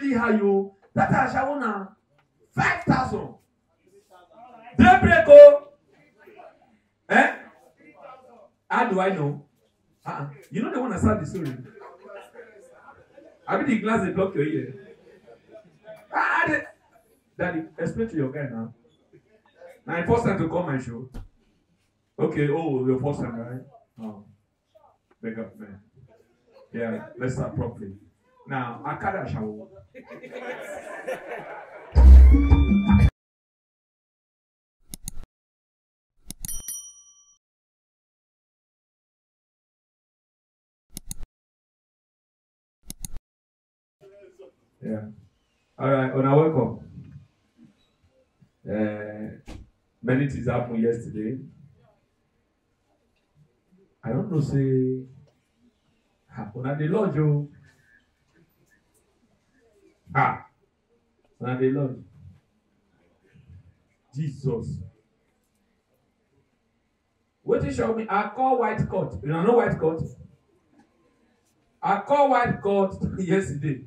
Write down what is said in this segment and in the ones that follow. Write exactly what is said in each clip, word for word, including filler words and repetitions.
really high, you. That I shall own five thousand. They break oh. Eh? How do I know? Uh-uh. You know they want to start the story. I mean the glass they block your ear. Ah, they... Daddy, explain to your guy now. Now the first time to come and show. Okay, oh, your first time, right? Oh. Beg up, man. Yeah, let's start properly. Now, Akada Shawo. Yeah. All right, on our welcome. Uh, many things happened yesterday. I don't know, say, happened at the lodge. Oh. Ah, at the lodge. Jesus. What you show me? I call white coat. You know, no white coat. I call white coat yesterday.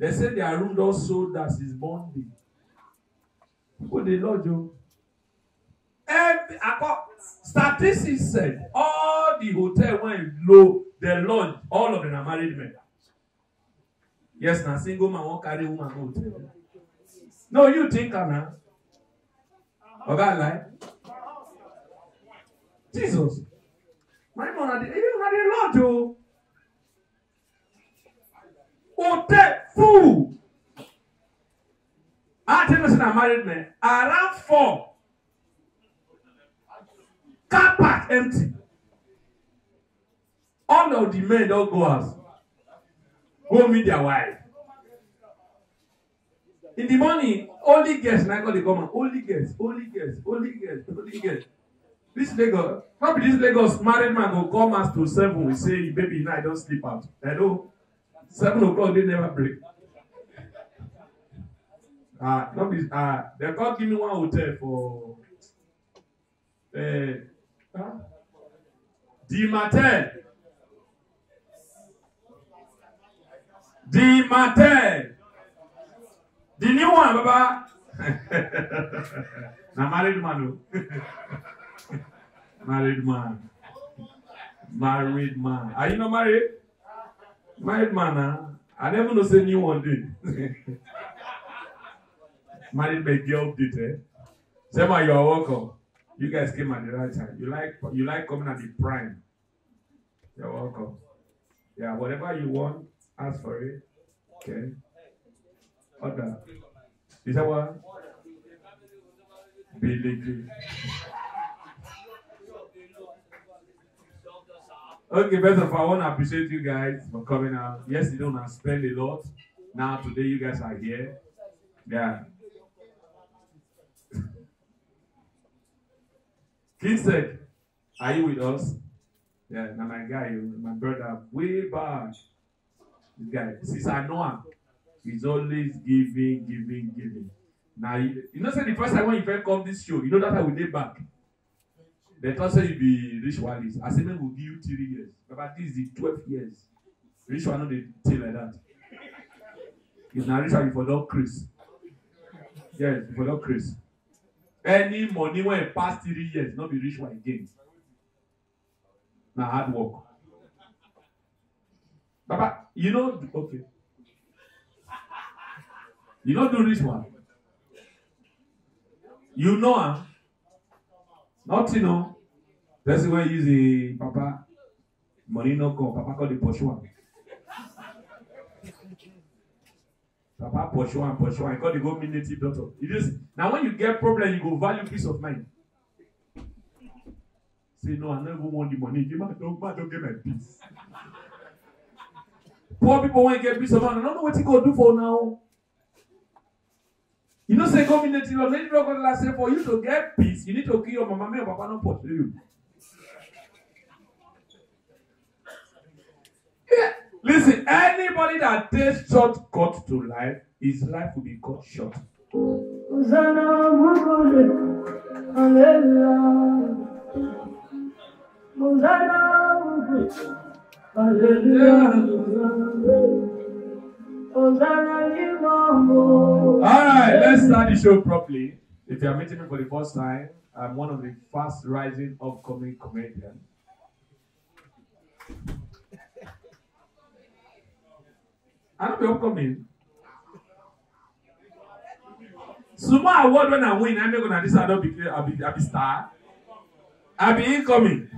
They said their room don't sold as is Monday. People they lodge you. Every statistics said all the hotel went low, they lodge, all of them are married men. Yes, now single man won't carry woman go hotel. No, you think I'm not. Or God like Jesus. My mother, even when they lodge you. Hotel fool. I tell you, I'm married man. Around four, car park empty. All of the men don't go out. Go meet their wife. In the morning, only guests. Now they come out. Only guests. Only guests. Only guests. Only guests. This Lagos, probably this Lagos married man will come out to seven. We say, baby, now I don't sleep out. Hello. Seven o'clock they never break. Ah, uh, uh, they can't give me one hotel for the uh, huh? Di Martin. Di Martin. The new one, Baba. Now married man. Married man. Married man. Are you not married? Married man, huh? I never know say new one did. Married by girl did, eh? Say, man, you are welcome. You guys came at the right time. You like you like coming at the prime. You're welcome. Yeah, whatever you want, ask for it. Okay. Order. Is that what? Believe. Okay, first of all, I want to appreciate you guys for coming out. Yes, you don't spend a lot. Now, today, you guys are here. Yeah. Kinsek, are you with us? Yeah, now my guy, my brother, way back. This guy, since I know him, he's always giving, giving, giving. Now, you know, say the first time when you first come this show, you know that I will get back. They thought say you be rich Wallis. I said, men will give you three years. But this is the twelve years. Rich one not the thing like that. If now rich one, you follow Chris. Yes, you follow Chris. Any money when it pass three years, not be rich one again. Now hard work. Baba, you know, okay. You don't do rich one. You know him. Not you know. That's why you use the papa money no come. Papa call the Poshua. Papa Poshua and Poshua. I call the go native daughter. It is now when you get problem, you go value peace of mind. Say no, I never want the money. Give my don't don't give my peace. Poor people want to get peace of mind. I don't know what you go do for now. You know, say go native daughter. Say for you to get peace. You need to kill your mama, your papa don't pursue you. Yeah. Listen, anybody that takes shortcut to life, his life will be cut short. Yeah. All right, let's start the show properly. If you are meeting me for the first time, I'm one of the fast rising upcoming comedians. I don't be upcoming. Suma award when I win, I'm not gonna this. I don't be I'll be I'll be star. I'll be incoming.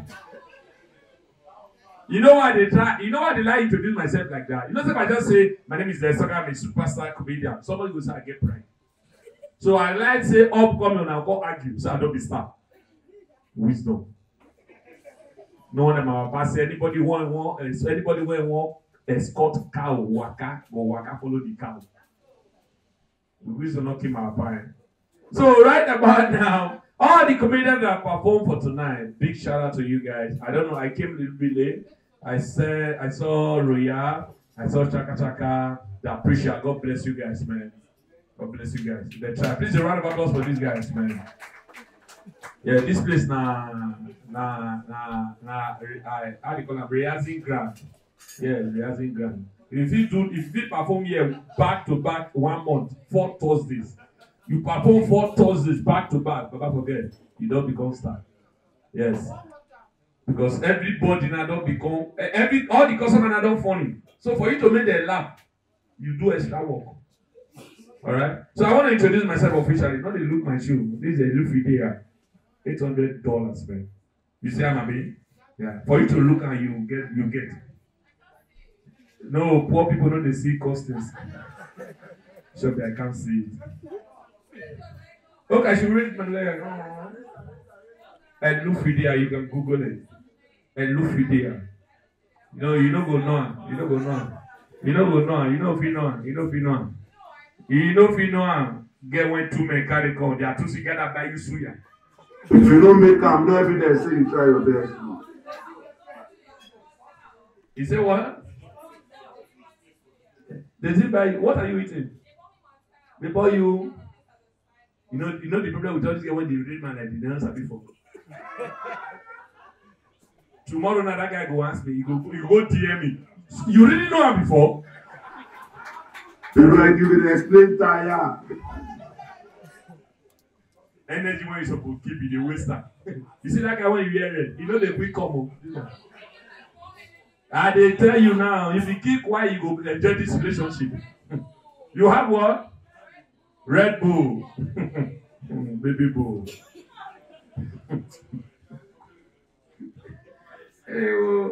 You know why they try? You know why they like introduce myself like that? You know, if I just say my name is Destalker, I'm a superstar comedian, somebody will say I get pride. So I like to say upcoming and I'll go argue, so I don't be star. Wisdom. No one am pass anybody want want anybody who want escort cow waka go waka follow the cow. The wisdom not keep our parent. So right about now, all the comedians that performed for tonight, big shout out to you guys. I don't know, I came a little bit late. I said I saw Roya, I saw Chaka Chaka, the Appreciate. God bless you guys, man. God bless you guys. Let's try. Please a round of applause for these guys, man. Yeah, this place na na na na I how do you call it? Rehearsing ground. Yeah, rehearsing ground. If you do, if you perform here back to back one month, four Thursdays, you perform four Thursdays back to back, but I forget, you don't become star. Yes, because everybody now don't become every all the customers now don't funny. So for you to make them laugh, you do extra work. All right. So I want to introduce myself officially. Not they look my shoe. This is a look video. Eight hundred dollars, man. You see, I'm a baby. Yeah. For you to look and you get, you get. No, poor people don't they see costumes. Sure, I can't see it. Okay, I should read my leg. And look video, you can Google it. And look video. No, you don't go no. You don't go no. You don't go no. You know if you know. You know if you know. You know if you know. Get when two men carry call. They are two together by you suya. If you don't make them, no evidence say you try your best. You say what? They did buy you. What are you eating? They bought you. You know, you know the problem with all this when they read my like they don't sabi for. Tomorrow now that guy go ask me, he go he go D M me. You really know him before? They were like you will explain tire. Energy when you supposed to keep it, they waste time. You see that guy when you hear it, you know they quick come up. I they tell you now, if you keep quiet, you go enjoy this relationship. You have what? Red Bull. Baby Bull.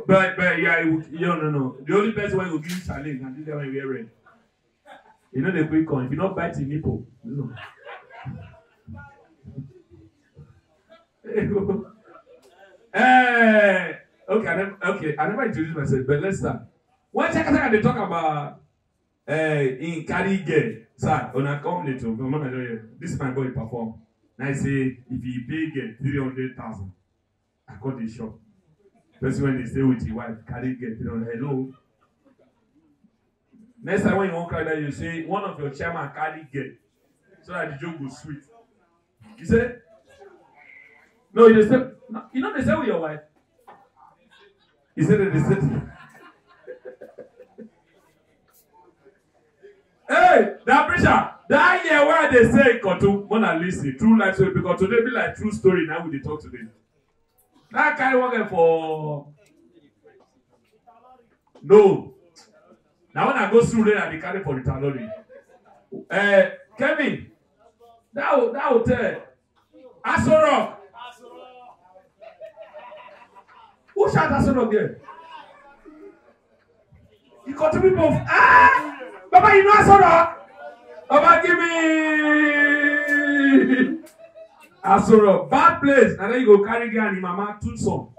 but, but, yeah, you no, no. The only person who will give you challenge and this one wear red. You know the quick one. If you not bite the nipple, you know. Hey! Okay, I never, okay, I never introduced myself, but let's start. One second, they talk about uh, in Karige. Sir, when I come later, this is my boy perform. And I say, if he pay three hundred thousand, I got the shop. That's when they stay with your wife. Karige, hello. Next time when you won't cry that you say one of your chairman Karige, so that the joke goes sweet. You say, no, you just no, you know they say with your wife. He said it, he said it. Hey, that preacher, that year where they say, Kotu, Mona Lisa, true life story, because today be like true story, now we talk today. That guy working for. No. Now when I go through there, they carry for the talori. Uh, Kevin, that, that hotel, Aso Rock. Who shot that son of girl? You got to be both. Ah! Baba, you know I saw that. Baba, give me. I saw a bad place. And then you go carry girl and mama two song.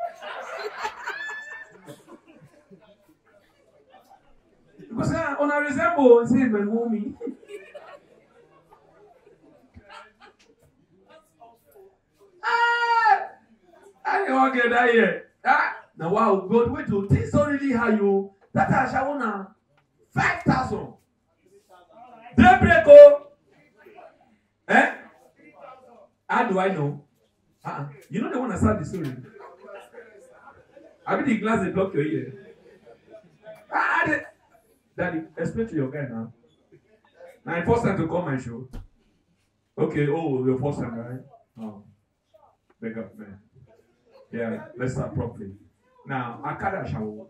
Because on a resemble, say, my mommy. Ah! I don't get that yet. Ah, now wow, God, wait to this already how you that I shall now five thousand. They break oh, eh? How do I know? Uh-uh. You know they want to start the story. I mean the glass they block your ear. Ah, they, Daddy, explain to your guy now. My first time to come and show. Okay, oh, your first time, right? Oh. Big up, man. Yeah, let's start properly. Now, Akada Shawo.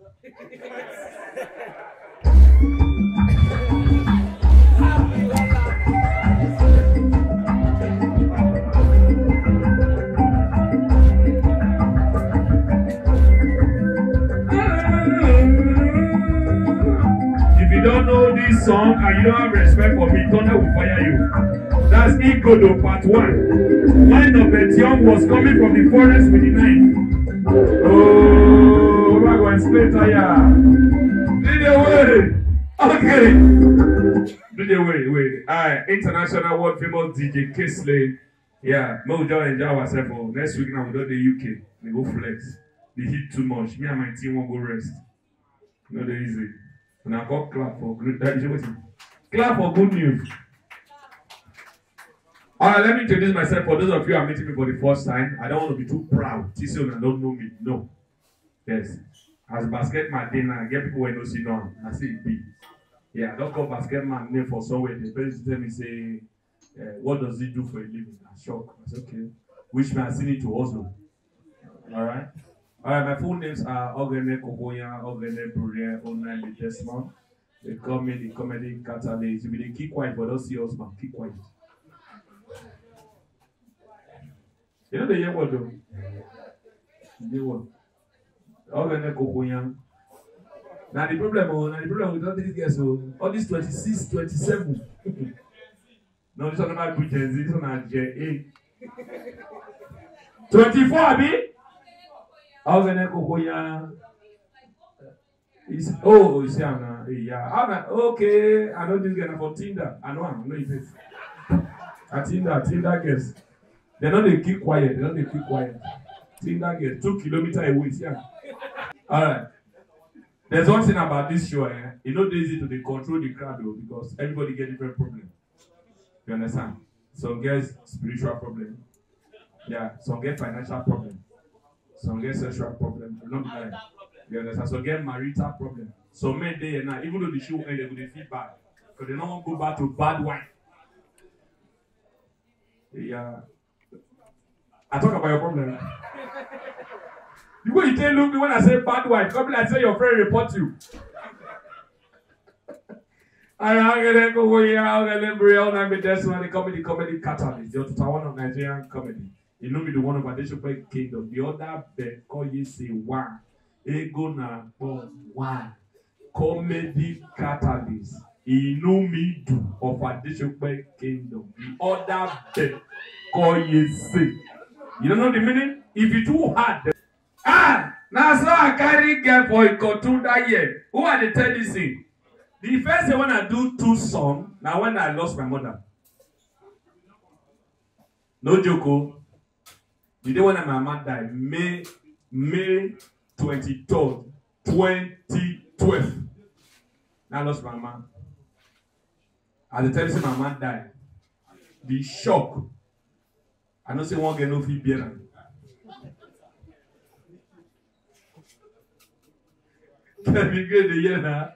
If you don't know this song and you don't have respect for me, Tonne will fire you. That's Igodo part one. Line of Etiong was coming from the forest with the knife. Oh, I was straight tire. Lead the way. Okay. Lead the way, wait. Alright, international world famous D J Kingsley. Yeah, we just enjoy ourselves. Next week now we go to the U K. We go flex. They hit too much. Me and my team won't go rest. Not that easy. And I got clap for good news. Clap for good news. Alright, let me introduce myself. For those of you who are meeting me for the first time, I don't want to be too proud. T C and don't know me. No. Yes. As basket man dinner, I get people who don't see none. I see it be. Yeah, I don't call basket man name for somewhere. The person tell me say, uh, what does he do for a living? I'm shocked. I said, okay. Which man seen it to also. Alright? Alright, my full names are Ogene Koboya, Ogene Brurier, Onali Desmond. They call me the comedy catalyst. If they keep quiet, but don't see us, man. Keep quiet. You know the year what though? The what? Ogene Koboya. Now the problem, oh, now the problem with all these guys, so all these twenty-six, twenty-seven. No, this one not good Gen Z, this one not Gen A. twenty-four, abi? How can I go here? Oh, it's yeah, yeah. Okay, I know this guy for Tinder. I know I'm not it. I Tinder, Tinder guess. They know they keep quiet. They know they keep quiet. Tinder guess two kilometer away. Yeah. All right. There's one thing about this show. Eh? It's not easy to they control the crowd though, because everybody get different problem. You understand? Some guys spiritual problem. Yeah. Some get financial problem. Some get sexual problem, not married. You understand? Some get marital problem. Some men they now, even though the show end, they will feel bad because they don't want to go back to bad wife. Yeah, I talk about your problem. You go, you can't look me when I say bad wife. Come I say your friend report you. I am gonna go here. I'm gonna bring all that with this one. The comedy, comedy catalyst. The one of Nigerian comedy. You know me, the one of Adeshope Kingdom. The other Ben Koye say one. Ego na one. Comedy catalyst. You know me of Adeshope Kingdom. The other Ben Koye say. You don't know the meaning? If you too hard. Ah! Now so I carry girl for a cartoon that year. Who are they tell this thing? The first day when I do two songs, now when I lost my mother. No joke. The day when my mom died, May, May twenty-third, twenty twelve. I lost my mom. At the time, my mom died. The shock. I don't say one get no fee bearer. Can we get the year now?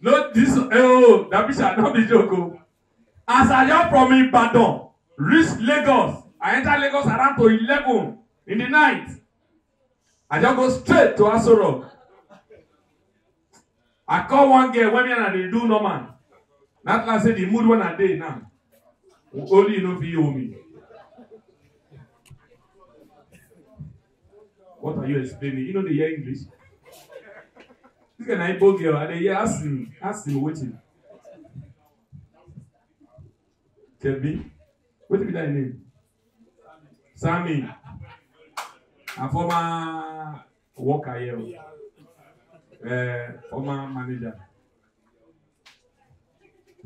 No, this, oh, that bitch shall not be joke. As I am from Ibadan, reached Lagos. I enter Lagos around to eleven in the night. I just go straight to Aso Rock. I call one girl, women and they do normal. That last say the mood one a day now. Only you know for you me. What are you explaining? You know they hear English. This guy an Igbo girl and they hear ask him, ask him waiting. Tell me, what is that name? Sammy, a former worker here, uh, former manager,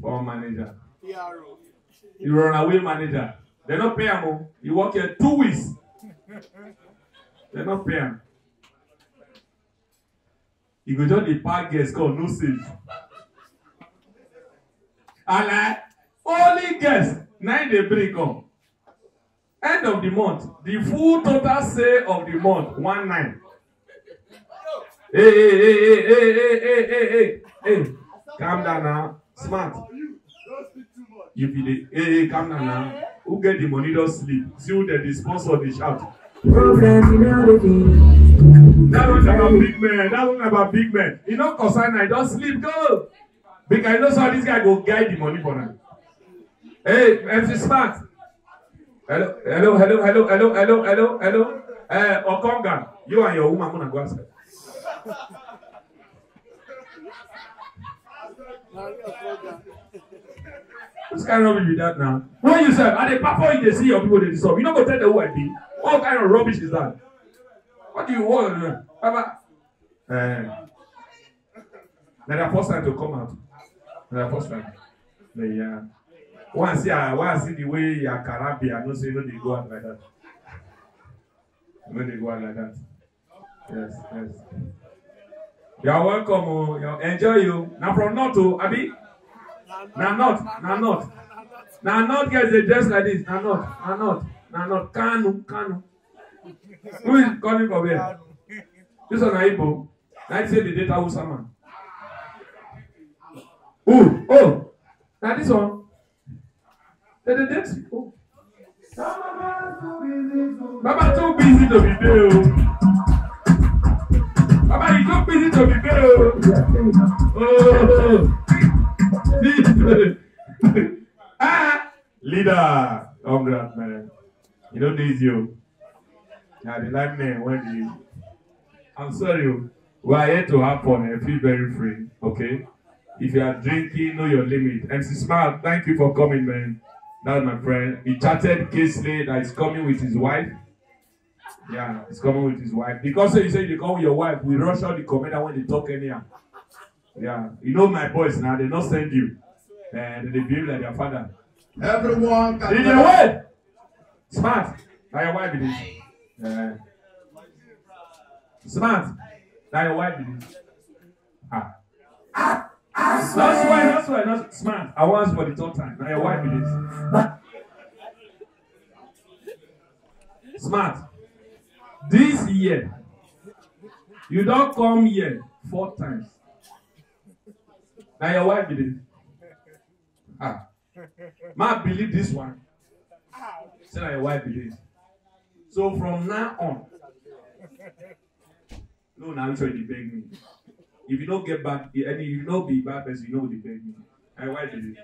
former manager, he run away manager. They don't pay him. He work here two weeks. They don't pay him. He go join the park guest called no save. And like only guest nine they bring come. End of the month, the full total sale of the month, one nine. Hey, hey, hey, hey, hey, hey, hey, hey, hey. Calm down now. Smart. You be the hey, hey, come now, now. Who get the money don't sleep. See who they sponsor the shout. That one's about big man. That one's about big man. You know, concern I don't sleep, go. Because you know how this guy go guide the money for now. Hey, M C Smart. Hello, hello, hello, hello, hello, hello, hello, hello. Uh, Okonga, you and your woman gonna go outside. This kind of rubbish is that now. When you serve, and they perform in the sea of people they disturb. You don't go tell them who I be. What kind of rubbish is that? What do you want? Papa? Uh, They're the first time to come out. They're the first time. They, uh, once I once see the way you are Caribbean, I don't say no, they go out like that. No, they go out like that. Yes, yes. You are welcome. Oh, you enjoy you. Now from north to Abi. Now north, now north, now north guys they dress like this. Now north, now north, now north. Kanu, Kanu. Who is calling from here? This one Igbo. I say the data Hausa man. Ooh, oh, now this one. The date. Oh. Baba too busy to be there. Baba you too busy to be there. Oh. Ah, leader, congrats, man. You know this you. Now the like man when you. I'm sorry, we are here to have fun and feel very free, okay? If you are drinking, know your limit. M C Smart, thank you for coming, man. That's my friend. He chatted Casely that he's coming with his wife. Yeah, he's coming with his wife. Because so you say you come with your wife, we rush out the commander when they talk anyhow. Yeah, you know my boys now, they not send you. And uh, they behave like their father. Everyone can. In the way! Smart. Now your wife it is. Yeah. Smart. Now your wife it is. Ah. Ah! Ah! That's why, that's why, that's smart. I once for the third time. Now your wife it is. Smart. This year, you don't come here four times. Now your wife believe. Ah. Ma believe this one. Say that your wife believes. So from now on. No, now which one they beg me. If you don't get back, if you don't be bad person, you know they beg me. My wife believes.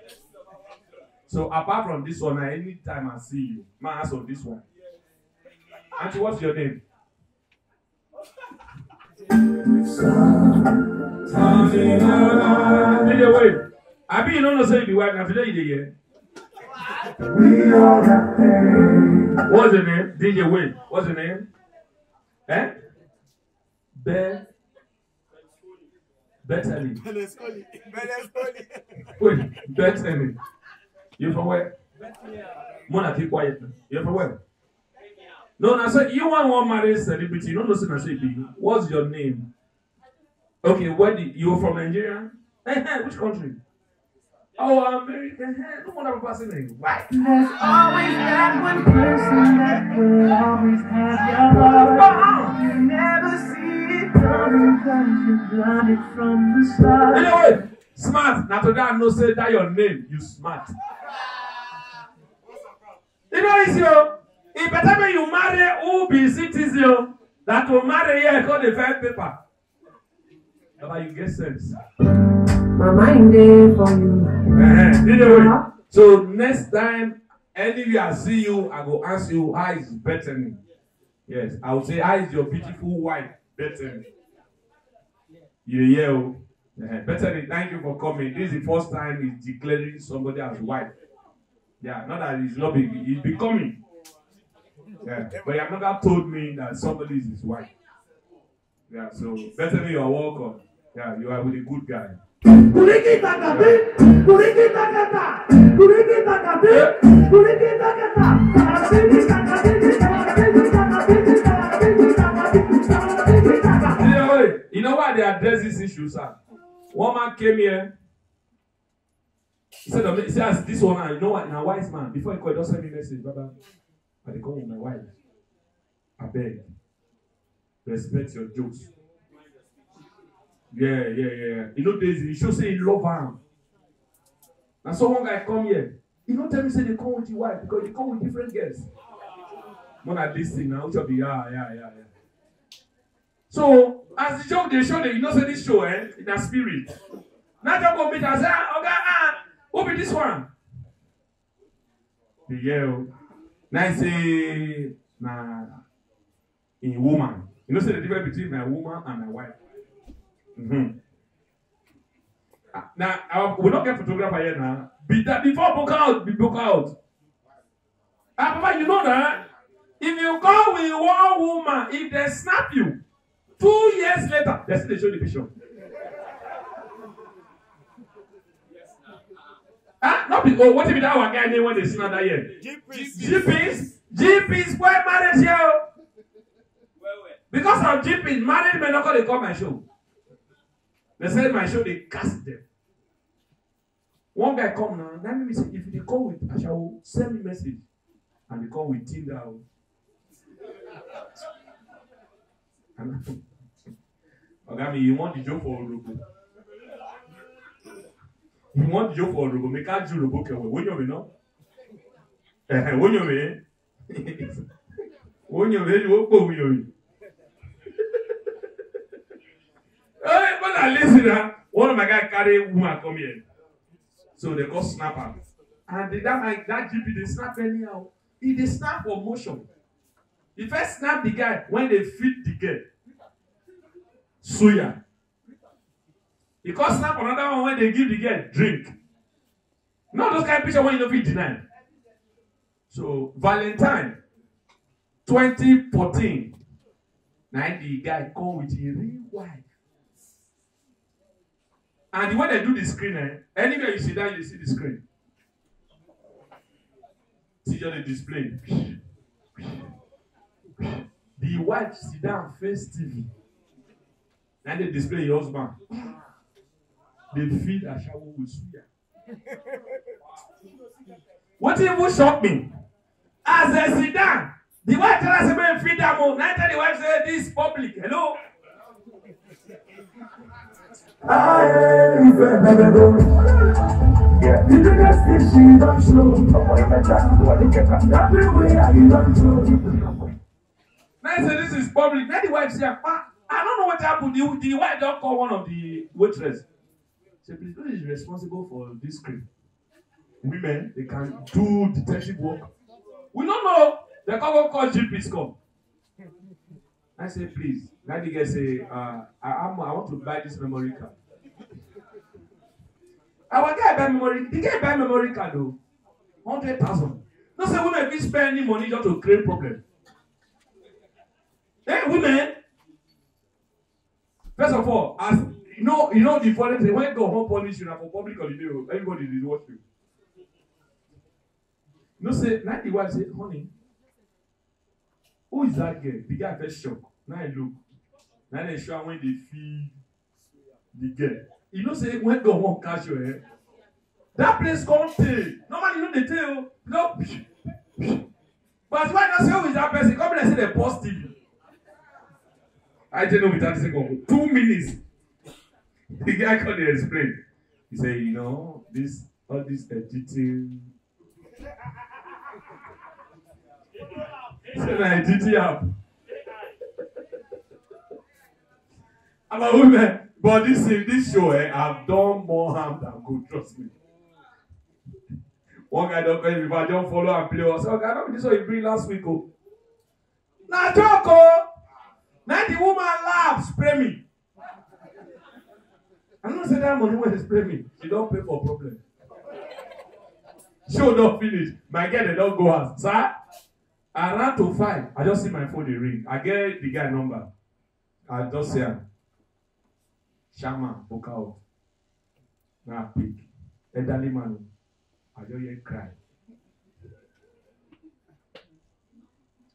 So apart from this one, any time I see you, ma ask on this one. Auntie, what's your name? I be you don't know say the wife now today you yeah. What's the name? D J Wayne. What's the name? Eh? Be Bethany. Bethany. Wait, Bethany. You from where? Mona, keep quiet. You from where? No, I said you want one marriage celebrity. You don't know say I say what's your name? Okay, where did you from Nigeria? Hey, hey, which country? Oh, America. Hey, no one ever passing in. Why? There's always that one person that will always have your heart. Oh, oh. You never see it coming because you blind it from the start. Anyway, smart. Now today I know say that your name. You smart. You know it's your. It better when you marry who be citizen that will marry here called the fine paper. But you get sense. My mind there for you. Uh-huh. Anyway, so next time, anyway I see you, I go ask you how is Bethany. Yes, I will say how is your beautiful wife, Bethany. You yell. Uh-huh. Bethany, thank you for coming. This is the first time he's declaring somebody as wife. Yeah, not that he's not big, he's becoming. Yeah, but you have never told me that somebody is his wife. Yeah, so Bethany, you are welcome. Yeah, you are with a good guy. Yeah. You know why they address this issue, sir? One man came here. He said, he says, this one man, you know what? Now, wise man, before he called, he just sent me a message, brother. I dey come with my wife. I beg. Respect your jokes. Yeah, yeah, yeah. You know, you should say you love her. And so one guy come here. You don't tell me say they come with your wife because you come with different girls. Not at this thing now, which will be yeah, yeah, yeah, yeah. So as the joke they show that you know say this show, eh? In a spirit. Now they come meet and say, ah, okay, ah, who be this one? They yell. Now I say, nah, in woman. You know say the difference between my woman and my wife. Mm-hmm. Now, I will not get photographer here now. Be that before book out, be book out. Ah, Papa, you know that if you go with one woman, if they snap you, two years later, they still show the picture. Ah, not because, what if that one guy name when they snap that year? G Ps. G Ps, why marriage here? Because of G Ps, marriage men not going to come and show. They said my show, they cast them. One guy come now, let me say, if they come with Ashawo, send me message. And they come with Tinder. Okay, you want the joke for Orobo? You want the joke for Orobo? Make a joke for Orobo. When you know? When you know? When you know, you go with you. Hey, but I listen, huh? One of my guys carry woman come here. So they go snap her. And they, that, like, that G P, they snap anyhow. If they snap for motion, if I snap the guy when they feed the girl, suya. Because snap another one when they give the girl drink. Not those kind of pictures when you don't feel denied. So, Valentine twenty fourteen, now the guy come with a real wife. And when they do the screen, eh, anywhere you see that, you see the screen. See just the display. The wife sit down face T V. Then they display your husband. They feed a shower with suya. What even shocked me? As they sit down, the wife tell us about feed them all. Now the wife say this public. Hello. I am yeah. You do not see she don't show. Now say this is public. Now the wife said, I don't know what happened. The, the wife don't call one of the waitresses. She said, please, who is responsible for this crime? Women, they can do detective work. We don't know. They call call G Ps come. I say, please. Now the guy say, uh, I, I want to buy this memory card. Our guy buy memory. The guy buy memory card though, hundred thousand. No say women be spend any money just to create problem. Hey women, first of all, as you know, you know the foreign thing. When you go home police, you know for public holiday, everybody is watching. No say, now the wife say, honey, who is that girl? The guy first shock. Now I look. Now they show when they feed the girl. You know, say when God won't catch you, eh? That place can't tell. Normally, you know they tell. No. But why not say who is that person? Come and say they positive. I didn't know with that second. Two minutes. The guy couldn't explain. He said, you know, this all this editing. He said, I editing app. About women, but this this show, eh, I've done more harm than good. Trust me. One guy don't pay me, but I don't follow and play. I said, okay, I don't know this one you bring last week. Oh, now talk. Oh, now the woman laughs, spray me. I'm not saying that money when they spray me. She don't pay for problem. Show don't finish. My girl, they don't go out. Sir, around to five, I just see my phone they ring. I get the guy number. I just say. Shaman, book out. Now I pick. Elderly man, I don't hear cry.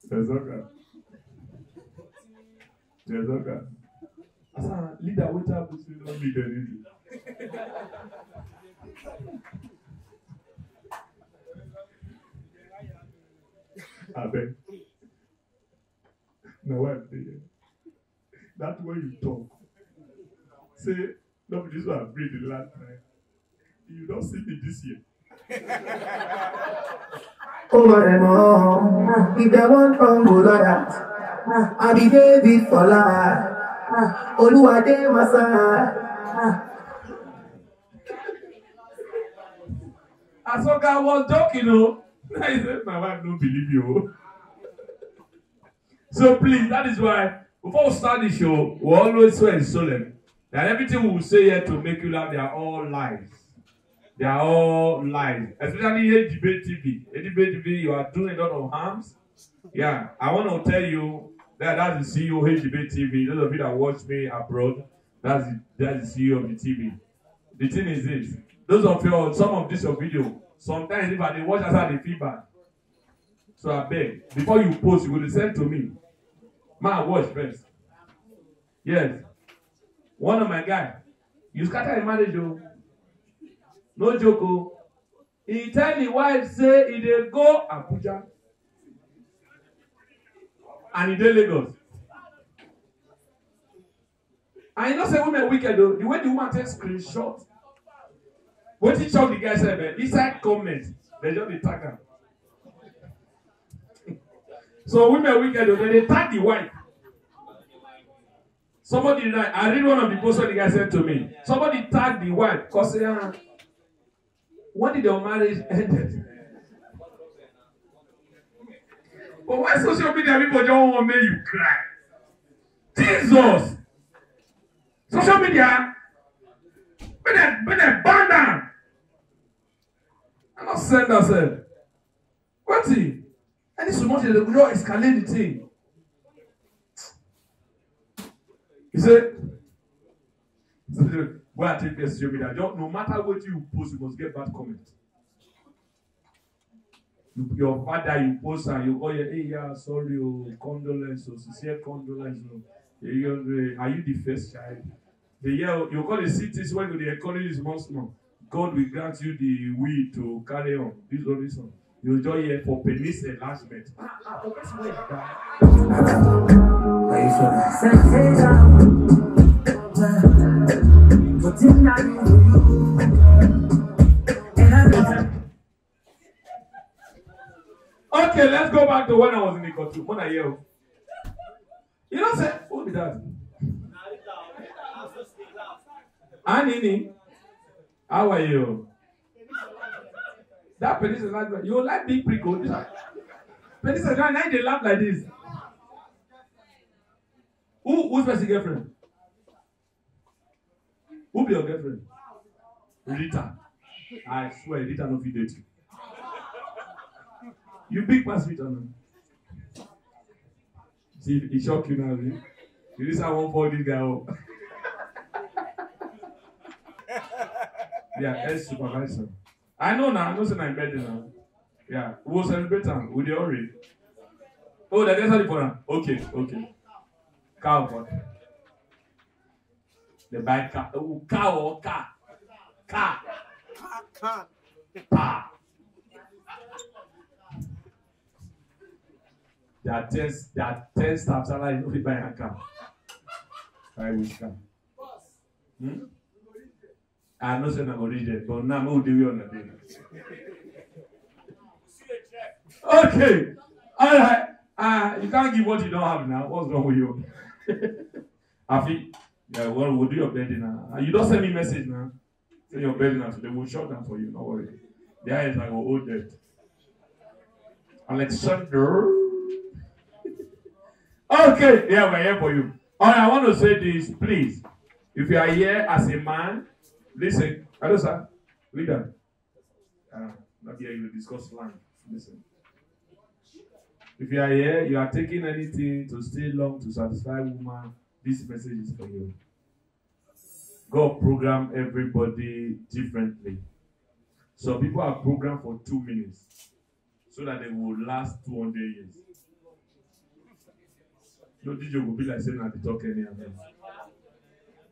There's okay. There's okay. As a leader, what happens to you? Don't be the leader. I beg. Now, what? That way you talk. Say, no, this one I breathed the last time. You don't see me this year. Oh, if they want from Buddha, I be baby for life. Oluwade Masa. I saw God was talking, oh. I said, my wife don't believe you. So please, that is why, before we start the show, we always swear in solemn that everything we will say here to make you laugh, they are all lies. They are all lies. Especially H D E B A Y T V. H D E B A Y T V, you are doing a lot of harms. Yeah, I want to tell you that that's the C E O of H D E B A Y T V. Those of you that watch me abroad, that's the, that's the C E O of the T V. The thing is this. Those of you, some of this video, sometimes if I they watch outside the feedback. So I beg, before you post, you will send to me. Man, watch first. Yes. One of my guys, you scatter a marriage, yo. No joke, yo. He tell the wife, say, he dey go Abuja. And he dey Lagos. And you know, say women wicked, though. The way the woman takes screenshots. What did the guy say, man? Inside comments, they just attack her. So women wicked, though. They attack the wife. Somebody, I read one of the posts the guy said to me. Somebody tagged the wife, cause uh, when did your marriage end? But why social media people don't want to make you cry? Jesus! Social media, when they, when they burn down, I'm not saying that, sir. What thing? And this is much they will not escalate the thing. You see, why I take this to media, no matter what you post, you must get bad comments. Your father, you post and you go, hey, yeah, sorry, oh, condolence, oh, sincere condolence, oh, are you the first child? The year you call the cities when the economy is most known. God will grant you the will to carry on. This or this one. You join here for penis enlargement. Okay, let's go back to when I was in the country. When I yell, you know, say, who did that? Anini, how are you? That penis enlargement, you like big prickle. Penis enlargement, now they laugh like this. Who, who's best girlfriend? Who be your girlfriend? Rita. I swear, Rita no fit date you. You big pass Rita now. See, it shock you now, right? You just have one for this guy up. Yeah, as supervisor. I know now, I know saying I'm better now. Yeah, we'll celebrate them. Will they already? Oh, they're getting for them. Okay, okay. Cow what? They buy car. Oh, cow or car? Car. Car. Car. There are ten, there are ten staffs and I only buy a car. I wish car. Hmm? I'm not saying I'm original, but now I'm going to do it on the day. Okay. All right. Uh, you can't give what you don't have now. What's wrong with you? Afi, yeah, well, we'll do your bedding now. You don't send me message now. Send your bedding now. So they will shut down for you. Don't worry. The eyes are going to hold it. Alexander. Okay. Yeah, we're here for you. All right. I want to say this, please. If you are here as a man, listen, hello sir, leader. Uh, not here you will discuss land. Listen. If you are here, you are taking anything to stay long to satisfy woman, this message is for you. God program everybody differently. So people are programmed for two minutes so that they will last two hundred years. No D J will be like saying I talk any other.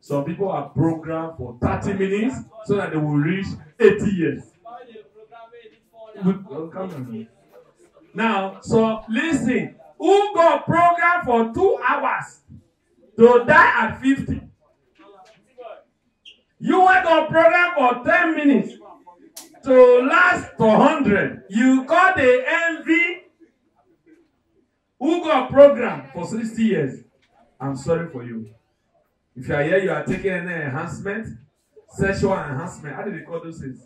Some people are programmed for thirty minutes so that they will reach eighty years. Now, so listen, who got programmed for two hours to die at fifty? You were got programmed for ten minutes. to last for one hundred. You call the envy who got programmed for sixty years. I'm sorry for you. If you are here, you are taking an enhancement, sexual enhancement. How do they call those things?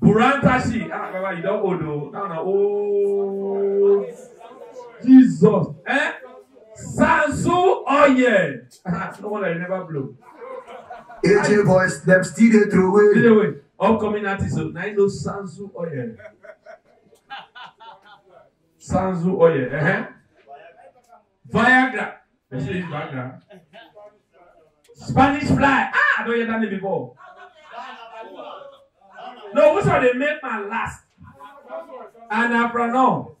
Burantashi. Ah, Baba, you don't owe though. No, no. Oh, Jesus. Eh? Sansu oil. No one I never blow. A J boys, them still they throw away. Still away. Upcoming artists, now I know Sansu oil. Sansu oil. Eh? Uh -huh. Viagra. I should use Viagra. Spanish fly. Ah, I don't hear that name before. No, which one they make my last? Anapranon,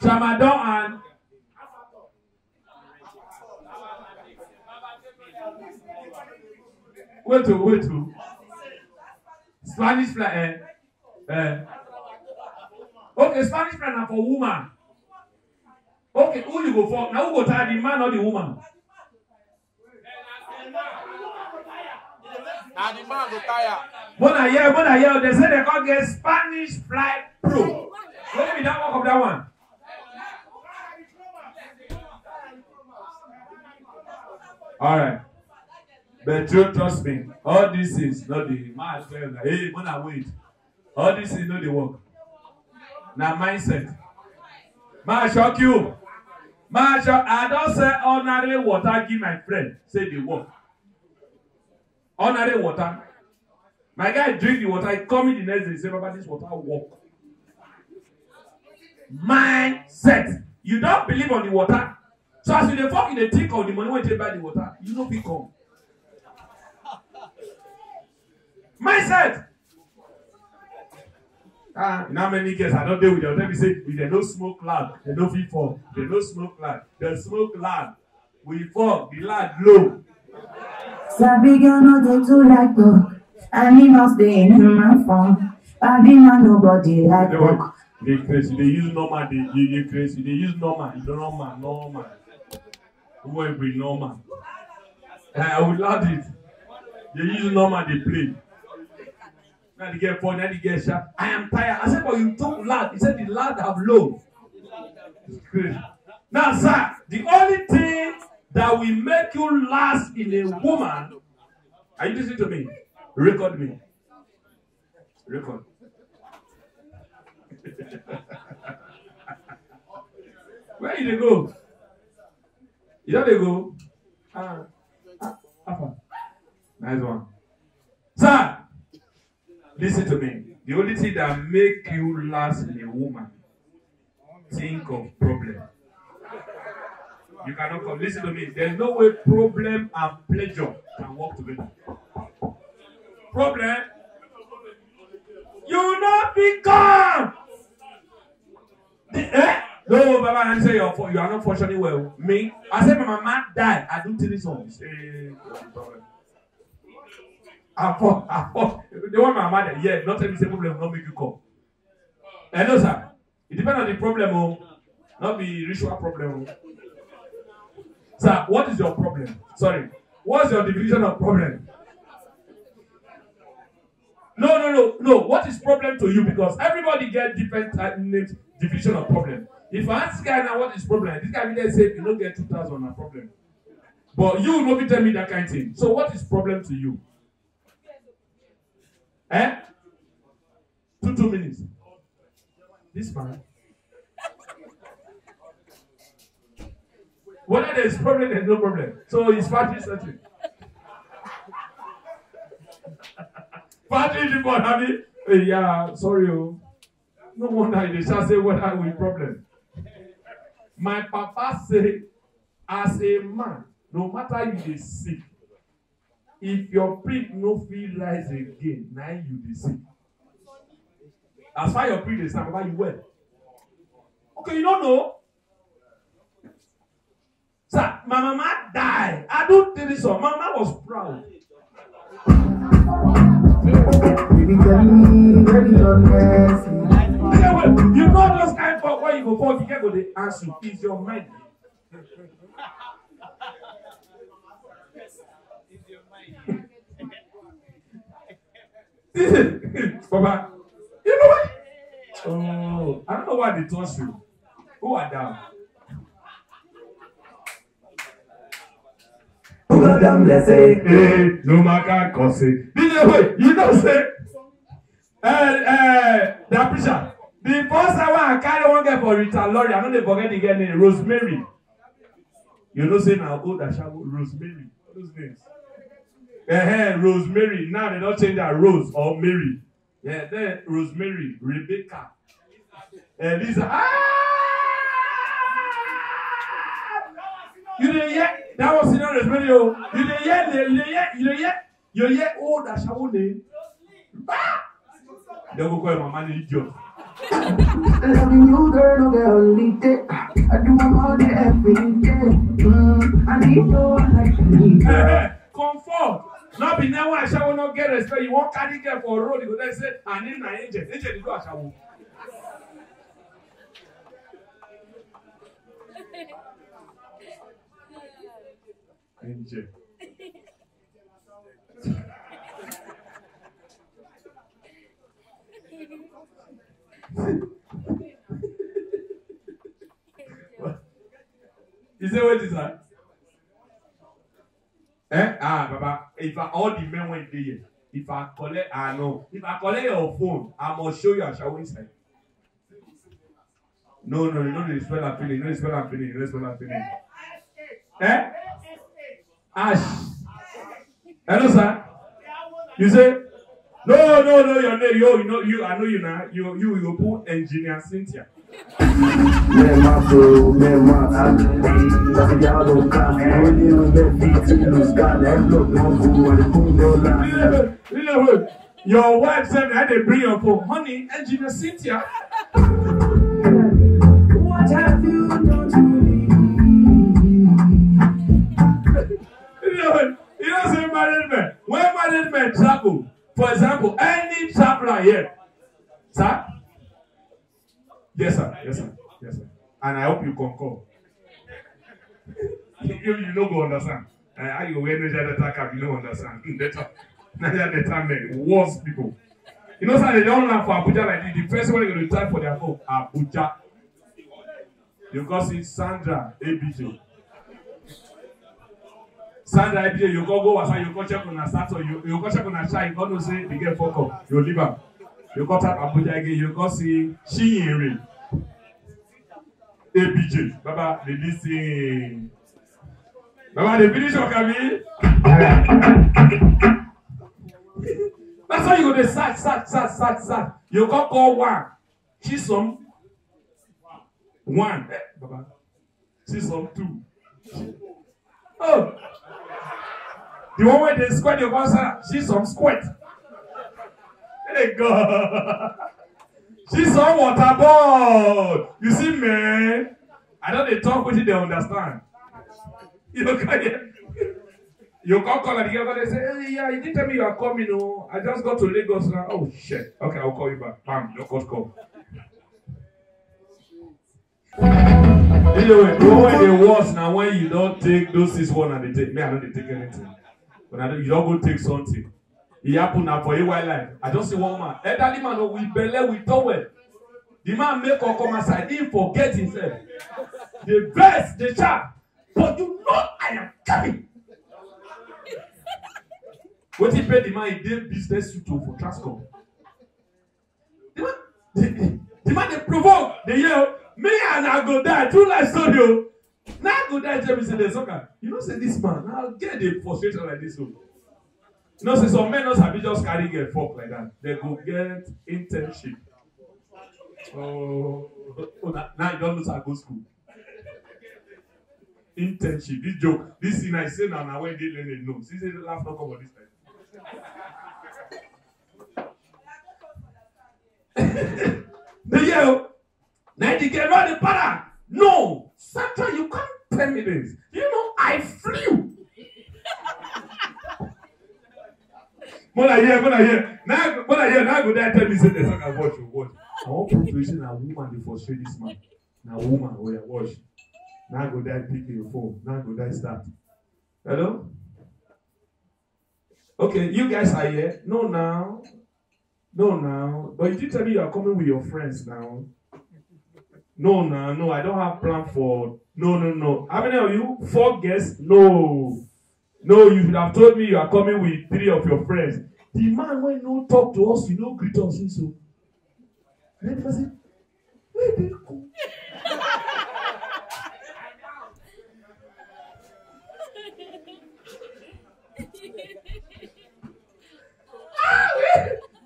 Tramadol, and wait to wait to Spanish fly. Eh? Eh. Okay, Spanish fly now for woman. Okay, who you go for? Now who go tell the man or the woman? Now the man go tire. When I hear, when I hear, they say they can't get Spanish fly pro. Let me not walk up that one. All right. But you trust me. All this is not the man. Hey, when I wait, all this is not the work. Now mindset. Man shock you. Man shock. I don't say ordinary water. Give my friend. Say the work. Ordinary water. My guy drink the water, he come in the next day, he say, Baba, this water work. Mindset. You don't believe on the water. So as you fuck in the thick of the money when you take by the water, you don't pick up. Mindset. Ah, in how many cases I don't deal with them? Let me say, if they don't smoke loud, they don't feel fall. They don't smoke loud. They smoke loud. We fall, the loud low. Animals, they in human form. Animal, nobody like dog. They crazy. They use normal. They, they, they crazy. They use normal. It's normal. Normal. Who will be normal? I would love it. They use normal. They play. Now they get phone. Now they get sharp. I am tired. I said, but you talk loud. He said the loud have low. It's crazy. Now, sir, the only thing that will make you last in a woman. Are you listening to me? Record me. Record. Where did they go? You know they go? Ah, ah, ah. Nice one. Sir, listen to me. The only thing that make you last in a woman, think of problem. You cannot come. Listen to me. There's no way problem and pleasure can work together. Problem, you will not become. The, eh? No, Baba, I say you are, you are not functioning well. Me, I said, my man died. I do three songs. Hey, I thought, I thought, they want my mother. Yeah, not every problem will not make you come. And no, sir, it depends on the problem, not the ritual problem. Sir, what is your problem? Sorry, what's your definition of problem? No, no, no, no. What is problem to you? Because everybody gets different type names, definition of problem. If I ask this guy now what is problem, this guy will then say, you don't get two thousand on a problem. But you nobody tell me that kind of thing. So what is problem to you? Eh? Two, two minutes. This man. Whether there's problem, there's no problem. So he's partly certain. Partly report, have you? Hey, yeah, sorry. Oh. No wonder they shall say what I will problem. My papa said, as a man, no matter you they sick, if your prick no feel lies again, now you they sick. As far as your prick is not, you well. Okay, you don't know. Sir, my mama died. I don't think so. My mama was proud. You know those kind of what you go for, you can't go the answer. Is your mind. Is your mind. Papa, you know what? Oh, I don't know why they toss you. Who are down? Who are down? They say, hey, no matter cause it. You know say, eh, eh, the preacher. The first hour I carry one guy for Rita Lori. I know they forget again name Rosemary. You know say now go that shall Rosemary. What those names? Eh, Rosemary. Now they don't change that Rose or Mary. Yeah, then Rosemary, Rebecca, Elisa. Ah! You didn't yet. That was in the Rosemary. You didn't yet. You didn't yet. You didn't yet. You didn't yet. Oh, that's how old name. They will call my man idiot. Loving you, girl, on the holiday. I do my money every day. I need your life. Hey, comfort. Not be now, I shall not get respect. You won't carry girl for a road. You go there say, I need my angel. Angel, you go, I shall. Angel. You say what is that? Eh? Ah, Baba, if I, all the men went there, if I collect, I know. If I collect your phone, I must show you I shall inside. No, no, you know the spell I'm feeling, you know the spell I'm feeling, you know the spell I'm feeling. Eh? Ash. Hello, sir. You say, no, no, no, your name, yo, you know, you, I know you now, you, you, you put engineer Cynthia. Your wife said, I didn't bring your phone. Honey, engineer Cynthia. What have you done to me? You know, you know, say married men. When married men travel, for example, any traveler here, sir? Yes, sir. Yes, sir. Yes, sir. And I hope you concur. you you don't go understand. How you wear Niger Delta cap, you don't understand. Niger Delta men, worse people. You know, sir, they don't learn for Abuja like this. The first one they're going to type for their phone, Abuja. You go see Sandra A B J. Sandra A B J, you go go outside, you go check on a Sato, you, you go check on a Shai, you go no say, they get fuck up, you leave them. You got up Abuja again, you got see Shinri. A B J. Baba, they listen. Baba, they finish your career. That's how you go to search, search, search, search, search. You got call one. Chisom. One. Baba. Chisom two. Oh. The one where they squat, you got say, Chisom squat. Hey God, she's on waterboard. You see, man, I know they talk with you, they understand. You can't, you can't call at the other, they say, hey, yeah, you didn't tell me you are coming, no. I just got to Lagos now. Oh, shit. Okay, I'll call you back. Bam, your court call. Anyway, go where they was now when you don't take those six one and they take. Me, I don't take anything. But I don't, you don't go take something. It happened now for a while life. I don't see one man. Elderly man, we belay, we do well. The man make her come aside. He forget himself. The best, the child. But you know I am coming. What he paid the man, he did business suit for Transcom. The man, the, the man, they provoke. They yell, me and I go die. True life story. Now I go die, Jeremy said, you know, say this man, I'll get the frustration like this. One. No, see, some men have been just carrying a fork like that. They go get internship. Oh, oh that, now you don't lose at go school. Internship. This joke. This thing I say now, now when they learn it, no. See, they laugh, not come on this time. They yell, now they get around the para. No, Santa, you can't tell me this. You know, I flew. More like here, more like here. Now, more like here. Now go there. Tell me, say the song I watch, you watch. I want frustration. Now woman, they frustrate this man. Now woman, we are watch. Now go there, pick your phone. Now go there, start. Hello. Okay, you guys are here. No, now No, now. But you did tell me you are coming with your friends now. No, no, no. I don't have plan for. No, no, no. How many of you? Four guests? No. No, you should have told me you are coming with three of your friends. The man when no talk to us, you know, greet us. So, and the person, where did you go?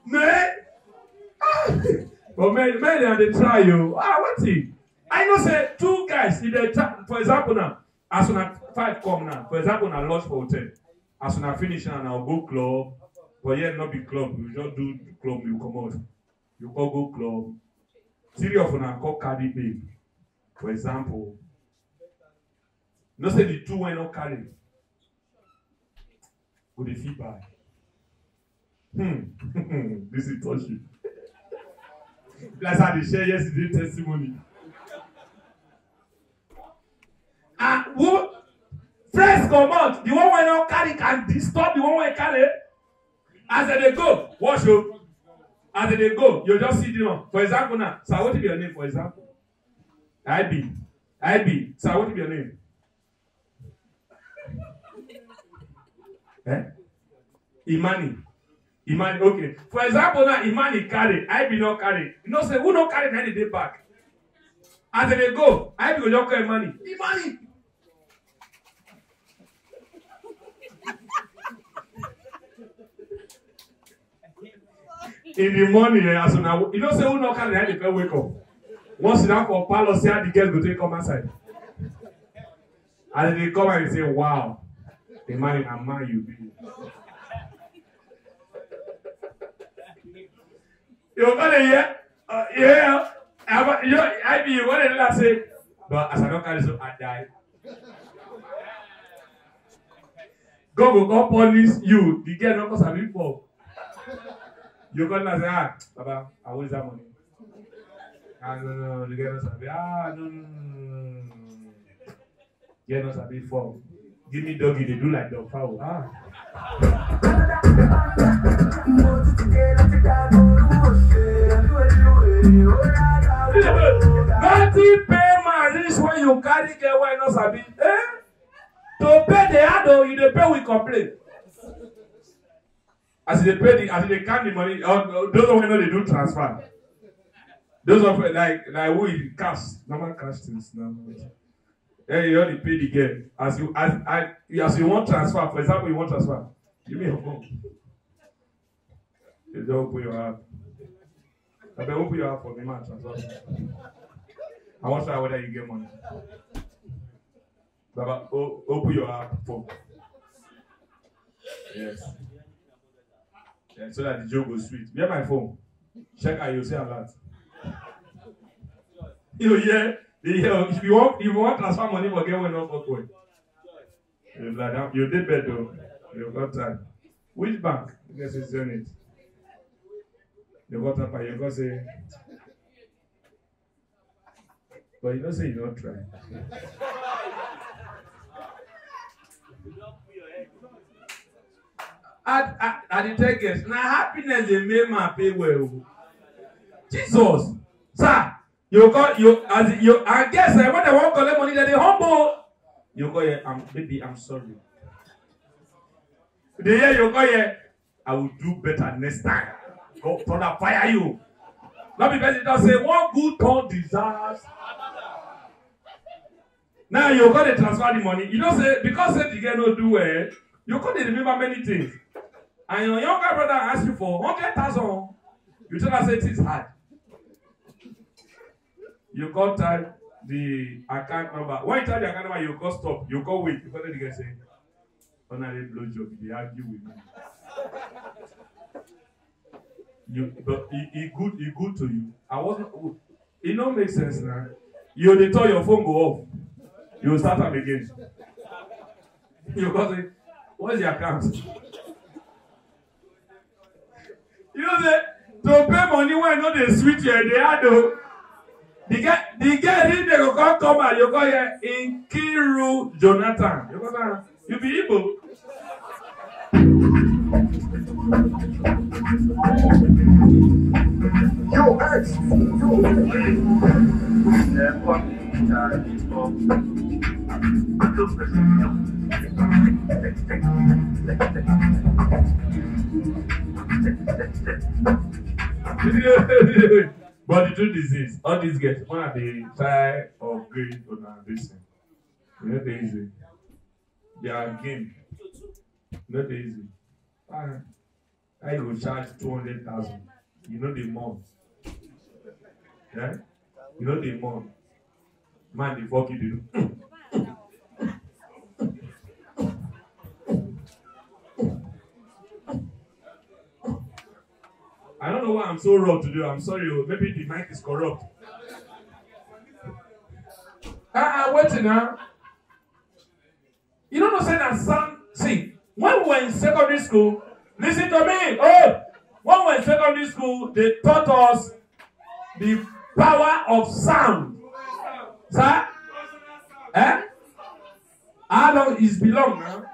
Man, ah, but man, man, they try you. Ah, what's it? I know, say two guys. If they try, for example, now as soon as five come now, for example, now lodge for hotel. As soon as finish now, now go club. But yeah, not be club. You just do club. You come out. You go go club. Three of them call carry babe. For example, no say the two when not carry. Go the feedback. Hmm. This is touchy. That's how they share yesterday testimony. And who friends come out? The one when not carry can disturb the one when carry. As they go, watch you. As they go, you just see the one. For example, now, sir, what is your name? For example, I be, I be. Sir, what is your name? Eh? Imani. Imani, okay. For example, now Imani carry, I be not carry. You know, say who not carry many day back. As they go, I be will not call Imani. Imani. In the morning, as soon as you know, say who knock on the head, they wake up. Once you knock for palace, see how the girls go to come outside, and they come and say, "Wow, the man and man you be." You gonna hear, uh, yeah, I, you know, I be you gonna last say, but as I knock on so I die. God will go police you. The girl not gonna be for. You're gonna say, ah, Baba, I want that money. Ah, no, no, you get us a bit. Ah, no, no, no, no. Get us a bit for. Give me doggy, they do like dog fowl. Ah. Nothing pay marriage when you carry girl, why not sabi? Eh? To pay the adult, you dey pay we complain. As they pay the, as they count the money, or those of you know they do transfer. Those of like like who is cash, normal cash things now. Then you only pay the game. As you as I as you want transfer, for example, you want transfer. Give me your phone. You don't open your app. I better open your app for me, man. Transfer. I want to know whether you get money. Baba, open your app for. Yes. Yeah, so that the joke goes sweet. Get my phone. Check out, you'll see a lot. You hear? If you want, if you want transfer money, but get one off for coin. You did better. You got time. Which bank? Yes, it's in it. You got up and you got say. But you don't say you don't try. At, at, at the tech guest, now happiness they make man pay well. Jesus, sir, you got you as you. I guess when they want collect money, that they humble. You go here, I'm baby, I'm sorry. The year you go here, I will do better next time. God gonna fire you. Not because you don't say one good turn deserves. Now you got to transfer the money. You don't say because say the girl don't do well. You couldn't remember many things. And your younger brother asked you for one hundred thousand. You tell us it is hard. You call time the account number. When you tell the account number, you call stop. You call wait. You call the guy say, honorary blow job. They argue with me. You, but it, it good, it good to you. I wasn't good. It don't make sense now. Nah. You they tell your phone go off. You start up again. You got it. What's your account? You know that to pay money when not they switch you, they are though. The guy, the guy, they go come and you go here in Kiru Jonathan. You go you be Igbo. But the truth is this, all these guys, one of the type of grade on this thing. You know the easy. They are game. Not easy. I, I will charge two hundred thousand. You know the month. Yeah? You know the month. Man, the fuck you do. I don't know why I'm so rough today. I'm sorry. Maybe the mic is corrupt. Ah, uh, uh, wait now. You don't know say that sound. See, when we were in secondary school, listen to me. Oh, when we were in secondary school, they taught us the power of sound. Sir? Eh? How long is belong now?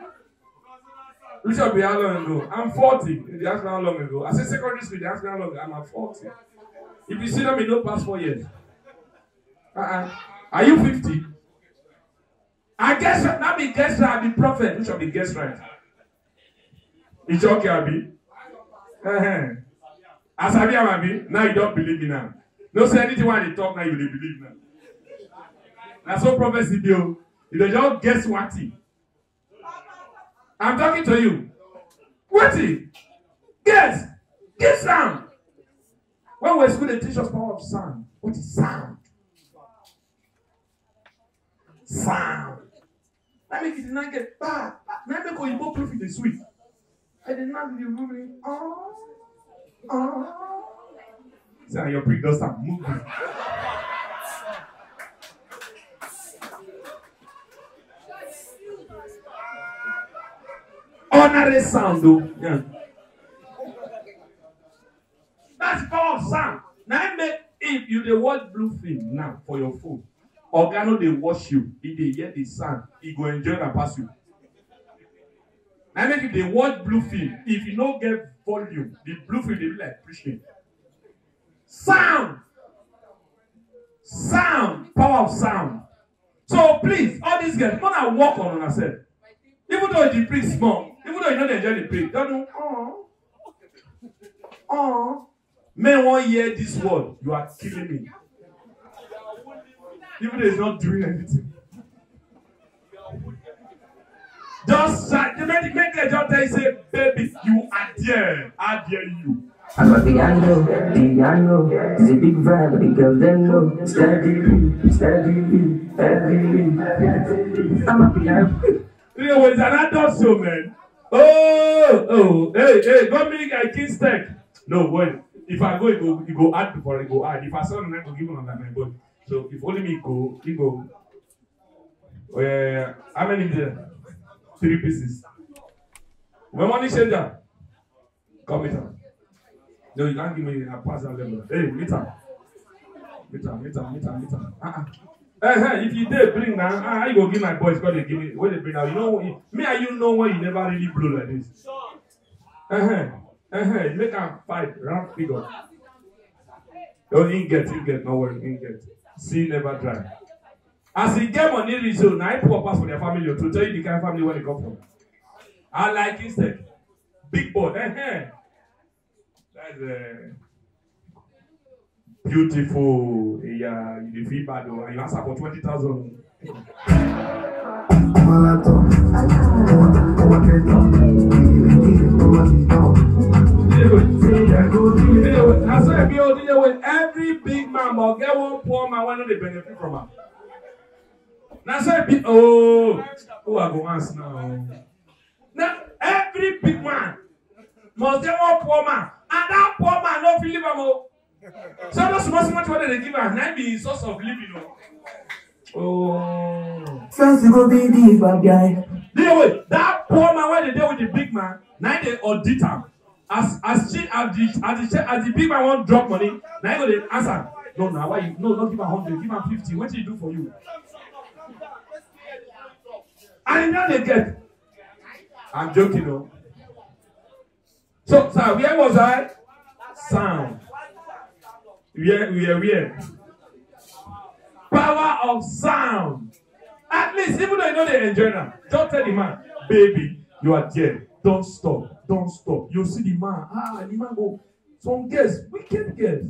Which will be how long ago? I'm forty. They asked me how long ago. I said secondary school, they asked me how long ago. I'm at forty. If you see them, you don't pass four years. Uh-uh. Are you fifty? I guess not be guest right, I'll be prophet. Which will be guest right? It's okay, I'll be. Uh-huh. As I be, I'll be. Now you don't believe me now. No say anything when they talk now, you don't believe now. That's what prophecy do. You don't just guess what thing. I'm talking to you. What is? Yes. Give sound. When we're in school, they teach us power of sound. What is sound? Sound. Let me get the nugget. Let me go. You go proof in the sweet. I did not give you. Oh, oh. So your brick does start moving. Honorary sound, though. Yeah. That's called sound. Now, make if you the word blue film now for your phone, organo they wash you. If they hear the sound, he go enjoy and pass you. Now, make if the word blue film, if you don't get volume, the blue film they be like preaching. Sound, sound, power of sound. So please, all these guys, when I walk on myself, even though the prick small. Even though you know they enjoy the play, don't know. Oh, oh. Men won't hear this word. You are killing me. Even though it's not doing anything. Just the medic make a job that say, baby, you are there. I dare you. I got the piano, piano. It's a big vibe, the girls then know. Steady, steady, steady. I'm a piano. You know, it's an adult show, man. Oh, oh, hey, hey, don't make a kid's tech. No, wait. If I go, you go, you go add before I go add. If I saw him, I go give him another my body. So if only me go, he go. Oh, yeah, yeah. How many is there? Three pieces. My money changer. Come here. No, you can't give me a pass and level. Hey, meter. Meter, meter, meter, meter. Uh-uh. Uh -huh. If you did bring now, uh, I go give my boys because they give me what they bring now. You know, if, me and you know why you never really blow like this. Uh huh. Uh huh. Make a fight round figure. Don't no, inget, inget, no worry, inget. See, never dry. As he get money, reason now I pour pass for their family to tell you the kind of family where they come from. I like instead, big boy. Uh huh. That's uh, beautiful, yeah, you feel bad though, and you answer for twenty thousand. Every big man will get one poor man, why don't they benefit from her? That's why, oh, who are going to ask now? Now, every big man must get one poor man, and that poor man don't feel him. So that's much much what they give her, and be source of living. Oh, sensible baby, bad guy. Anyway, that poor man when they deal with the big man, now they audit him. As as she as the as the as the big man won't drop money, now they answer. No, now why you no don't give her hundred, give her fifty. What do you do for you? And now they get. I'm joking, though. So, sir, where was I? Sound. Yeah, yeah, yeah. Power of sound. At least, even though you know they enjoy now, don't tell the man, baby, you are dead. Don't stop. Don't stop. You see the man. Ah, the man go. Some girls, wicked girls.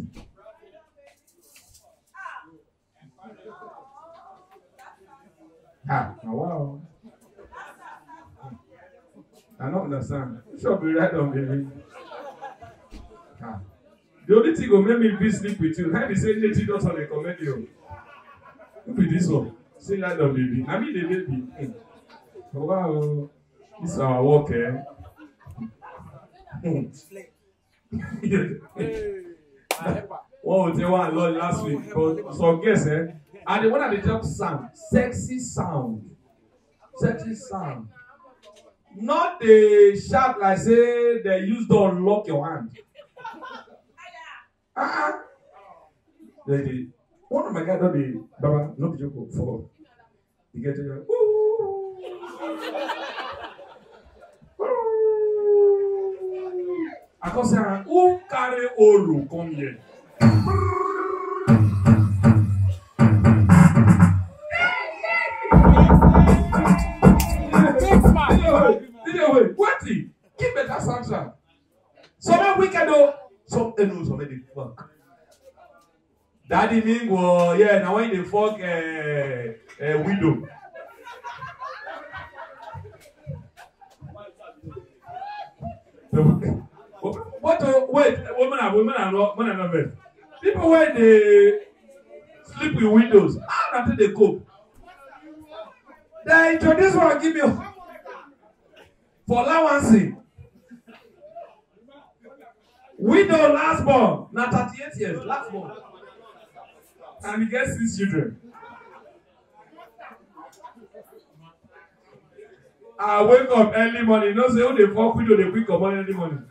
Ah, wow. I don't understand. You should be right on, baby. Ah. The only thing will make me be sleep with you. Have you said anything else on the comment you? Look at this one. Say right on, baby. I mean, the baby. Hey. Oh, wow. This is our work, eh? What they want last week? But so guess, eh? And the one that they just sang, sexy sound. Sexy sound. Not the shout like say they use don't lock your hand. Uh-uh. They, one of my guys don't be Baba, no joke for you get to your ooh. I can say, who carry Olu come here? What is give me that sanction. So when we can do some animals already fuck. Daddy Mingo, yeah, now when they fuck a uh, uh, window. What to wait, women and women are not men are not people when they sleep with windows, how until they cope. They introduce one give me for allowance. Widow last born, now thirty-eight years, last born. And we get six children. I wake up early morning, not say who they fuck widow, they wake up early morning.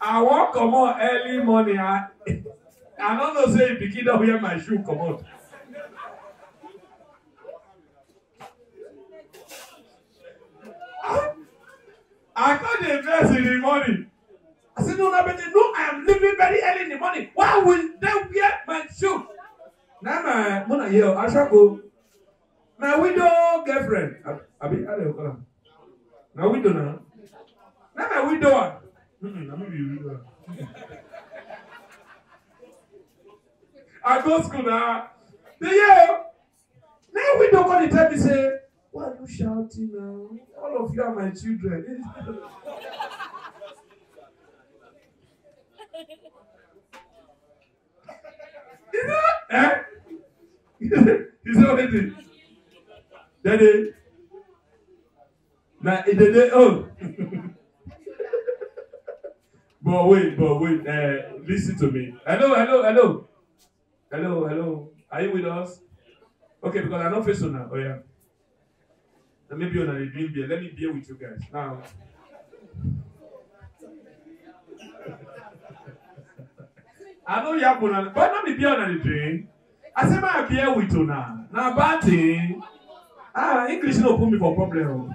I won't come out early morning. I, I don't know say if the kid don't wear my shoe come out. I, I can't dress in the morning. I said, no, no, no, I am leaving very early in the morning. Why will they wear my shoe? Now, my mother here, I shall go. My widow girlfriend. I'll be out of her. My widow now. Now, my widow. I go school now. They yell. Now we don't want to tell me say, why are you shouting now? All of you are my children. You know, eh? He said already. Daddy. Now in the day oh. But wait, but wait, uh, listen to me. Hello, hello, hello. Hello, hello. Are you with us? Okay, because I know face on now. Oh, yeah. Let me be on a drink beer. Let me be with you guys. Now. I know you have one, but not me be on a drink. I say, my beer with you now. Now, bad thing. Ah, English no put me for problem.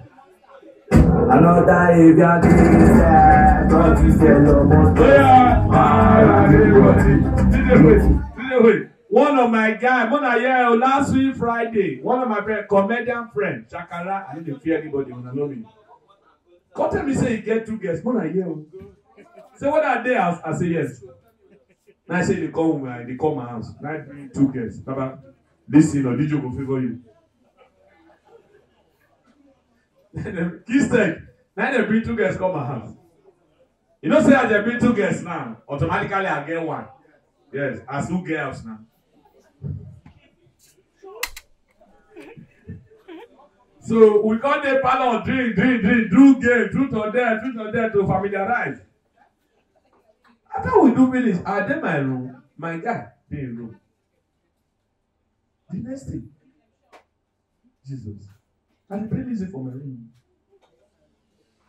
Another area to say, God is hello, my one of my guys, when I hear last week Friday, one of my friend, comedian friend, Chakara, I didn't fear anybody when I know me. Come tell me say you get two guests. When I hear, say what are they? I, I say yes. And I say they come, uh, they come my house. And I bring two guests. Baba, listen, or did you go favor you? Kiss tech. Now they bring two guests come my house. You know, say I they bring two guests now. Automatically I get one. Yes, as two girls now. So we got the panel drink, drink, drink, do game, truth or dare, truth or dare to familiarize. After we do finish, I did my room, my guy, they room. The next thing, Jesus. I play music for my room.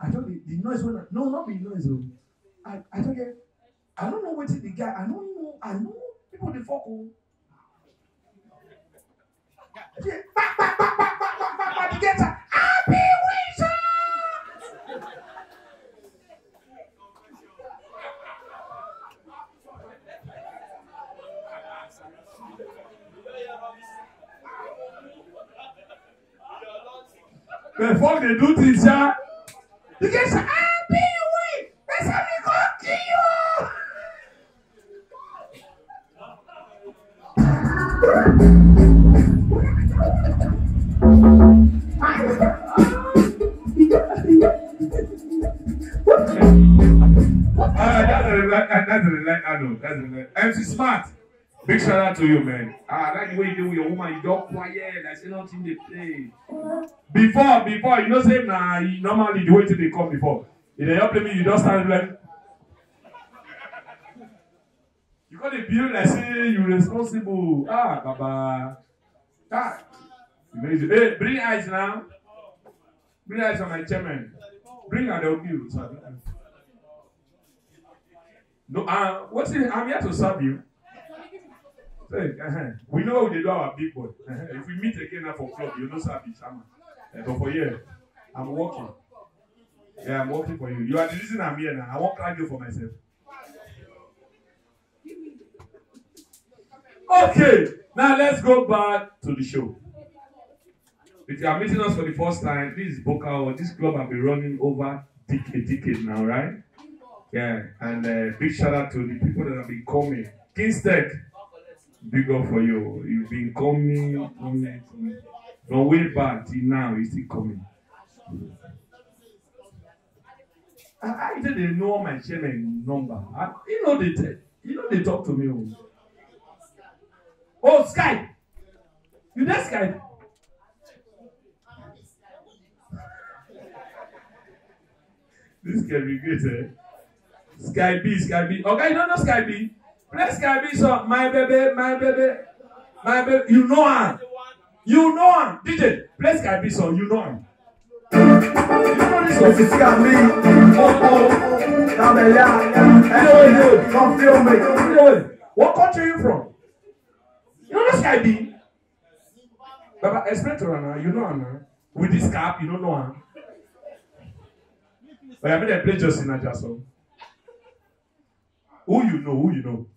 I don't be the noise when I, no, not be noise. Though. I I don't get. I don't know what is the guy. I don't know. I know people they fuck on. Yeah, back back back back back back back back together. Happy Wishes. perform the do things here. You can say, ah, be away. That's how we go kill you. That's the light I know. That's the light. M C Smart. Big shout out to you, man. Ah, that's the way you do with your woman. You don't quiet. I say nothing they play. Before, before, you know, say, nah, normally the way till they come before. If they don't play me, you don't start like. You got a bill like say you're responsible. Ah, Baba. Ah. Hey, bring eyes now. Bring eyes on my chairman. Bring her, they'll give you. No, uh, what's it? I'm here to serve you. Uh-huh. We know how they do our big boy. Uh-huh. If we meet again at four o'clock, you know service. I'm, uh, but for you, I'm working. Yeah, I'm working for you. You are the reason I'm here now. I won't cry you for myself. Okay, now let's go back to the show. If you are meeting us for the first time, this is Bokao. This club has been running over decade, decade now, right? Yeah, and uh, big shout out to the people that have been coming. Kingstech. Big up for you. You've been coming, coming, coming. From way back till now, you still coming. I, I didn't know my chairman number. I, you know they, you know they talk to me. Oh, Skype. You there, Skype? This can be good, eh? Skype B, Skype B. Okay, you don't know Skype B. Let's get this up, my baby, my baby, my baby. You know her. You know her. D J, let's get this up. You know her. You know this one. It's got me. Oh, oh. Now they are. Come film me. What country are you from? You know this guy be? Baba, explain to her now. You know her now. With this cap, you don't know her. But I mean, they play Justina Jackson. Who you know? Who you know?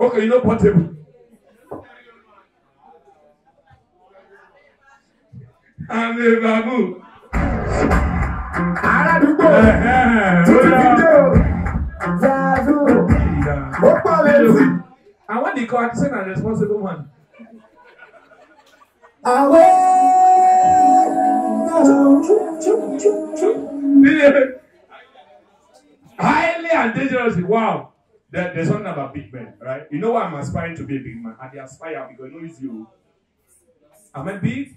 Okay, you know Portable. I'm a babu. I do go. I want the coaxing and responsible one. Away. Highly and dangerously. Wow. There, there's something about big men, right? You know why I'm aspiring to be a big man? I aspire because I know it's you. Am I big?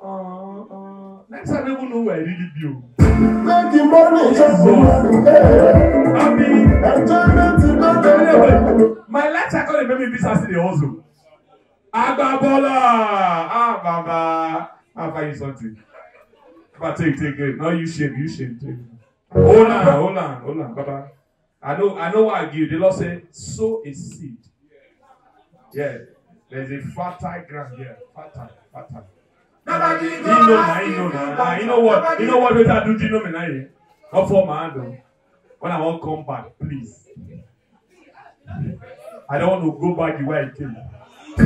Uh, uh, next time I don't know where I really build. Make the money, just go. I mean, my life I can't remember this as the hustle. Ababola! Ah, Baba. I'll find you something. But take, take it. No, you shame, you shame, take it. Hold on, hold on, hold on, Baba. I know, I know what I give. The Lord said, sow a seed. Yeah, there's a fertile ground here. Fertile, fertile. You know, you know, you know what? You know what? What I do? You know me now. Not for my hand. When I won't come back, please. I don't want to go back the way I came. Yeah.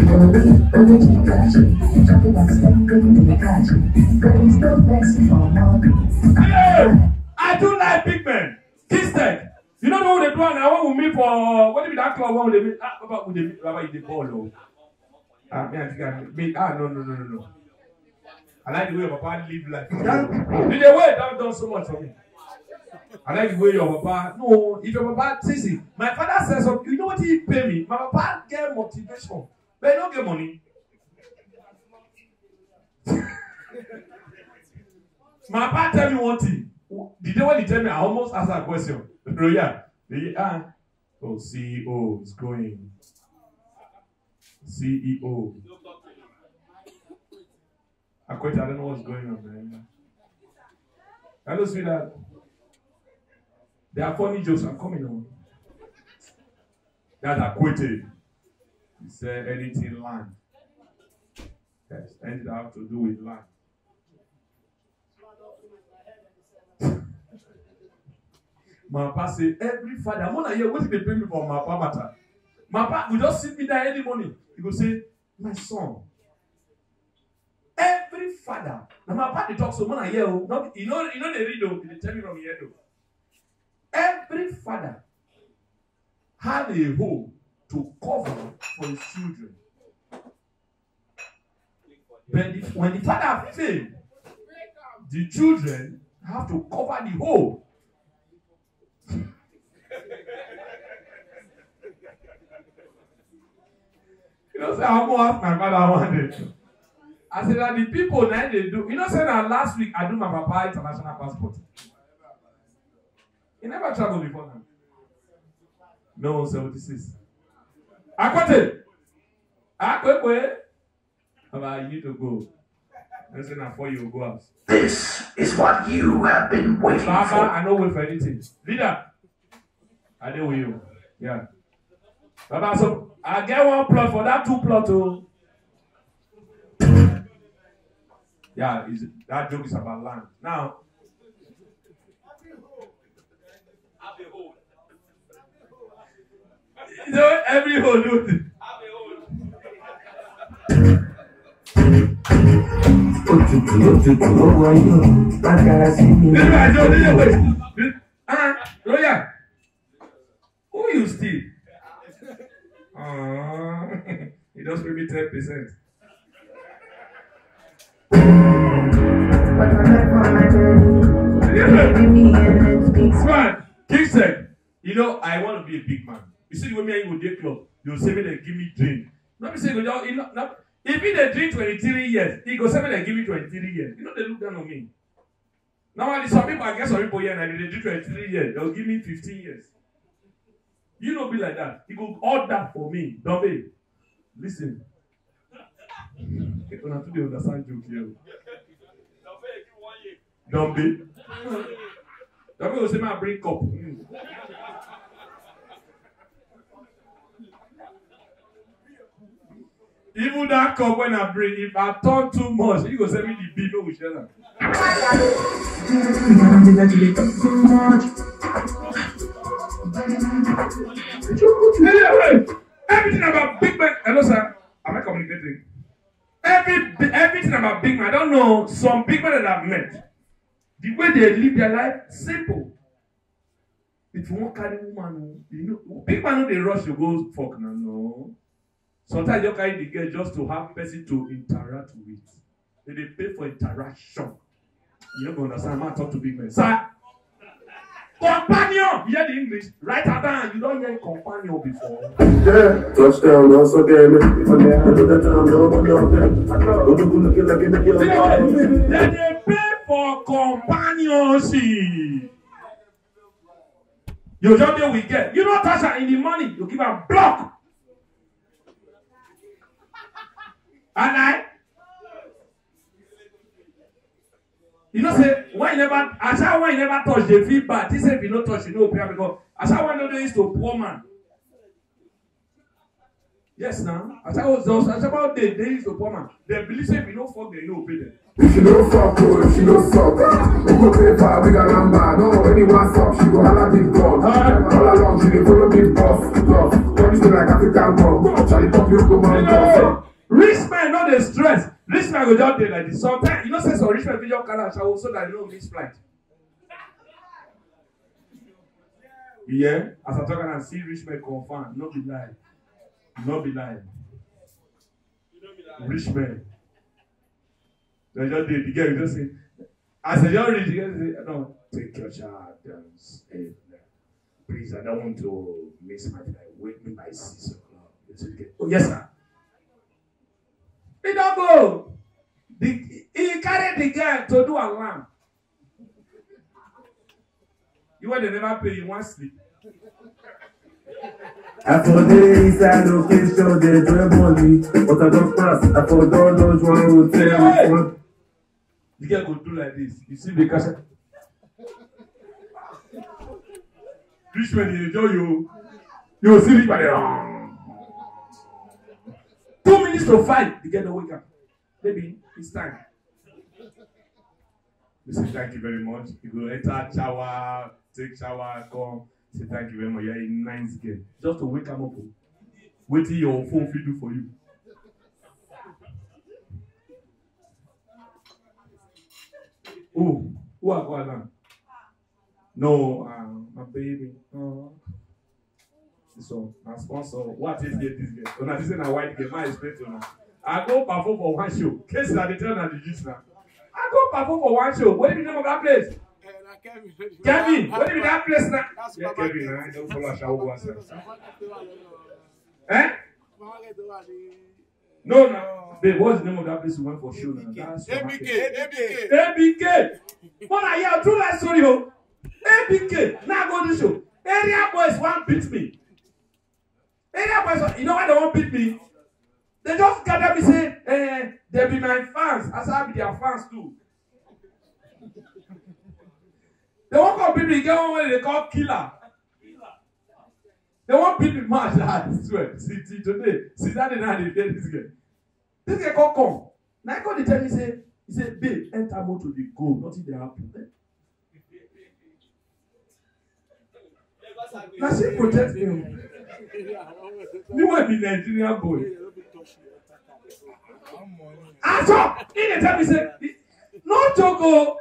I do like big men. Kingstech. You don't know what they do and I want to meet for what did that club want to meet? Ah, Baba would they Baba in the ball though. Ah, me I think I mean ah no no no no no. I like the way your papa live life. Did they wait? That done so much for me. I like the way your papa no, if your papa sees it, my father says something, you know what he pay me? My papa get motivation, but he don't get money. My papa tell me one thing. The day when he tell me, I almost asked that question. Oh, yeah. Ah. Oh, C E O is going. C E O. I quit. I don't know what's going on, man. I don't see that. There are funny jokes. I'm coming on. That I quitted. He said anything land. Yes, anything that have to do with land. My papa say every father, I'm not here waiting to pay me for my papa matter. My papa will just sit me there any morning. He will say, my son, father. Now my party talks to man here. You know, you know the riddle. They tell me from here though. Every father had a home to cover for his children. But when the father failed, the children have to cover the hole. You know, say I'm gonna ask my father one day. I said that the people that they do, you know, say that last week I do my papa international passport. He never traveled before now. No, seventy-six. I got it. I got it. About you to go. Listen, before you go out. This is what you have been waiting Baba, for. I don't wait for anything. Leader, I deal with you. Yeah. Baba, so I get one plot for that two plot too. Yeah, is that joke is about land. Now, you know, every whole dude. Who you steal? Uh, he just give me ten percent. Man, King said, you know, I want to be a big man. You see, when me and you go to club, you'll say me, they give me drink. Let me say, you know, if he they drink twenty-three years, he go say me they give me twenty-three years. You know they look down on me. Now some people, I guess some people here, and they drink twenty-three years, they'll give me fifteen years. You know, be like that. He go order for me. Don't be. Listen. Don't be. Understand joke here. Don't be. Don't be go say me I bring cup. Even that cup when I bring, if I talk too much, you go send me the bill with Shella. Everything about big man. Hello, sir. Am I communicating? Every everything about big man. I don't know some big men that I've met. The way they live their life, simple. If you want carry woman, you know, big man they rush you go fuck now. No. Sometimes you carry the girl just to have person to interact with. Then they pay for interaction. You don't understand. Man, talk to big men. Sir, companion. You hear the English? Write her down. You don't hear companion before. Yeah, touchdown. Also, damn it. It's a man. The time. No, no, no. Then they pay for companionship. You just be with girl. You don't touch her in the morning. You give her block. And I, you know, say why you never, I said why you never touch the feet, but he said if you don't touch, you know, because I said why don't do this to a poor man. Yes, now I said was those. I said about the days to poor man. They believe if you don't fuck, they know obey them. If you don't fuck, boy, if you don't fuck, we go pay for bigger number. No, anyone fuck, she go holla big boss. All along, she dey follow big boss. Love, don't you like African boss? Charlie pop you go man. Rich men not the stress. Rich men go down there like this. Sometimes you know say some rich men video canal show so that you don't miss flight. Yeah, as I'm talking and see rich men confirm, not be lying. Not be lying. Rich men. They just did the girl just say, as a young rich girl say, no, take your child and stay there. Please, I don't want to miss my flight. Wake me by six o'clock. Oh yes, sir. He don't go. The, he carried the girl to do alarm. You want to never pay, you want sleep. I for days I don't get sure they do money, but I don't pass. I for don't know one will tell. The girl go do like this. You see the cash. Rich man, you enjoy you. You will see it by the. Two minutes to five, the girl don't wake up. Maybe it's time. They say thank you very much. You go enter, shower, take shower, come. Say thank you very much. You're a nice girl. Just to wake up, up. Wait till your phone will do for you. Who? Who are going on? No, um, my baby. Oh. So, my sponsor. What is it? This game? So, now this is a white game. I explain to you now. I go perform for one show. Cases are the turn and the juice now. I go perform for one show. What do you name of that place? Kevin, Kevin, what do you that place now? Yeah, Kevin, I don't follow a shower myself. Eh? No, no. Babe, what's the name of that place you went for show now? A B K, A B K. A B K. What are you? True life story, ho. A B K. Now go to show. Area boys won't beat me. Area boys, you know why they won't beat me? They just gather me say, eh, they'll be my fans. As I'll be their fans too. They won't compete me. Get one way they call killer. They won't beat me much. I swear. See, see today, see that now they get this guy. This guy called come. Now I called the tell me say, he said, babe, enter more to the goal. Nothing they happen. Now she protect him. You might be Nigerian boy. I saw. He didn't tell me say, no Togo.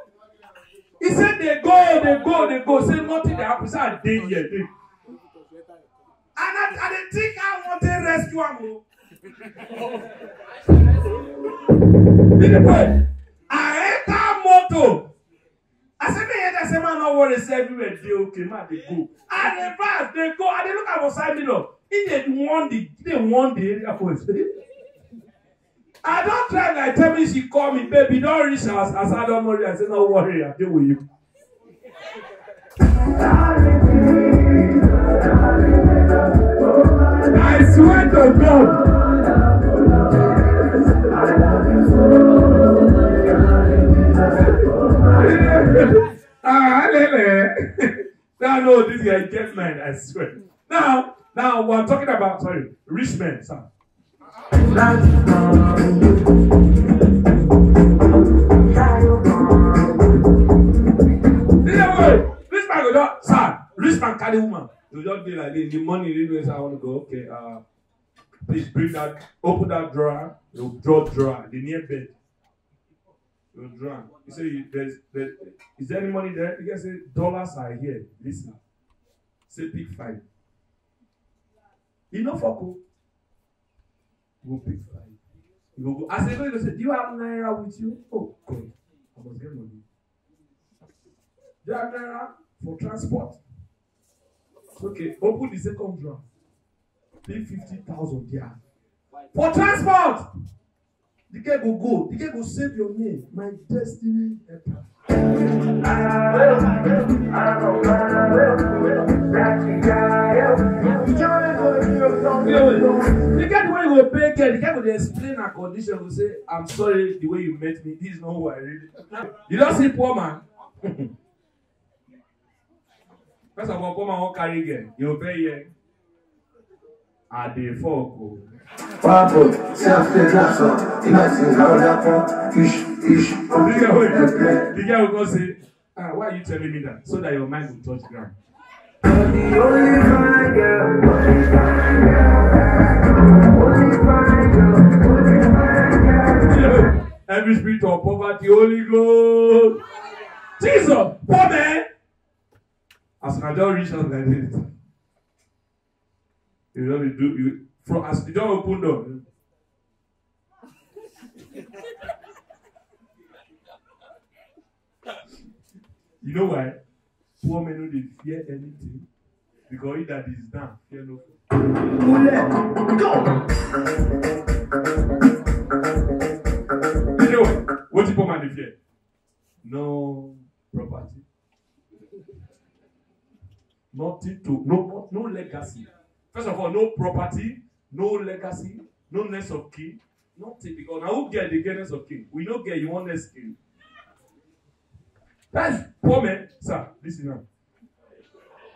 He said they go, they go, they go. Say nothing that happens. I did yet. And I, I think I want to rescue him. I enter moto. I said they enter. Say man, no worry. Say we were there. Okay, man, they go. And they pass, they go. And they look at outside me now. If they want the, they want the area for us. I don't try like tell me she call me, baby, don't reach us as I don't worry. I say, no worry, I deal with you. I swear to God. Now no, this guy get mine, I swear. Now, now we're talking about sorry, rich men, sir. That's this man go just, sir, rich man carry woman. You just be like this. The money, you know, I want to go. Okay, uh, please bring that. Open that drawer. You draw drawer. The near bed. You drawer. You say you, there's, there's, is there any money there? You can say dollars are here. Listen, say pick five. You know for cool. Go pick five. You go go. I say, go say, do you have naira with you? Oh, God. I must get money. Do you have naira for transport? Okay, open the second drawer. Pay fifty thousand there. For transport! The guy will go. The guy will save your name. My destiny. The guy will pay care. The guy will explain our condition. Will say, I'm sorry the way you met me. This is not who I really. You don't see poor man. First of all, poor man won't carry again. You will pay here. At the fork. Pablo, c'est after that song. Il a seen how that pop, fish, fish. The guy will go say, ah, why are you telling me that? So that your mind will touch ground. Every spirit of poverty, Holy Ghost. Jesus, poor man. As an adult reaches like this, you know, you do, you, from as you don't open door. You know why? Poor men don't fear anything because he that is down fear no. Go. What do poor man they fear? No property. Nothing to no no legacy. First of all, no property, no legacy, no nest of kin, nothing. Because now who get the get nest of kin? We don't get you one nest kin. That's poor man, sir. Listen now.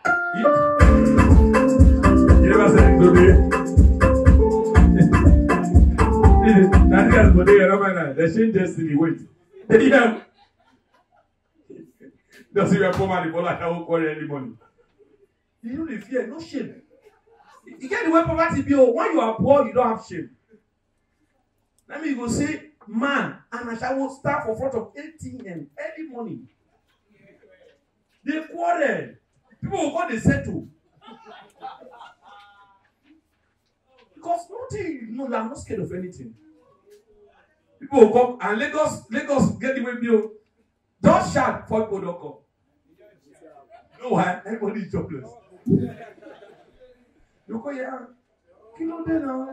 You never said it today. That's just for they don't mind. They change destiny. Wait. Yeah. That's if you're poor man, you like I won't quarry any money. You don't fear, no shame. You get the way poverty be. When you are poor, you don't have shame. Let me go see man, and I shall start for front of A T M early morning. They quarrel. People will go, they settle. Because nothing, no, they are not scared of anything. People will come and Lagos, Lagos, get away with you. Don't shout, for people don't come. No one, everybody is jobless. You go here, kill them now.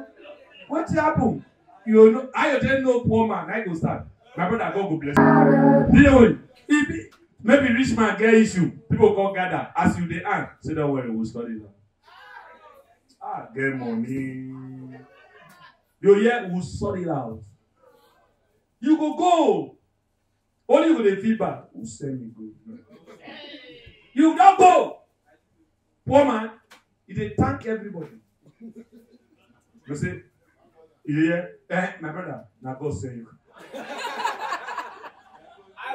What happened? You know, I tell no poor man, I go start. My brother, God go bless you. If maybe rich man get issue, people come gather, as you they are. Say don't worry, we'll study now. Ah, get money. You hear, we'll sort it out. You go go. Only with the feedback. Who send me go? You don't go. Poor man, he dey thank everybody. You say, you hear? Eh, my brother, now go send you. I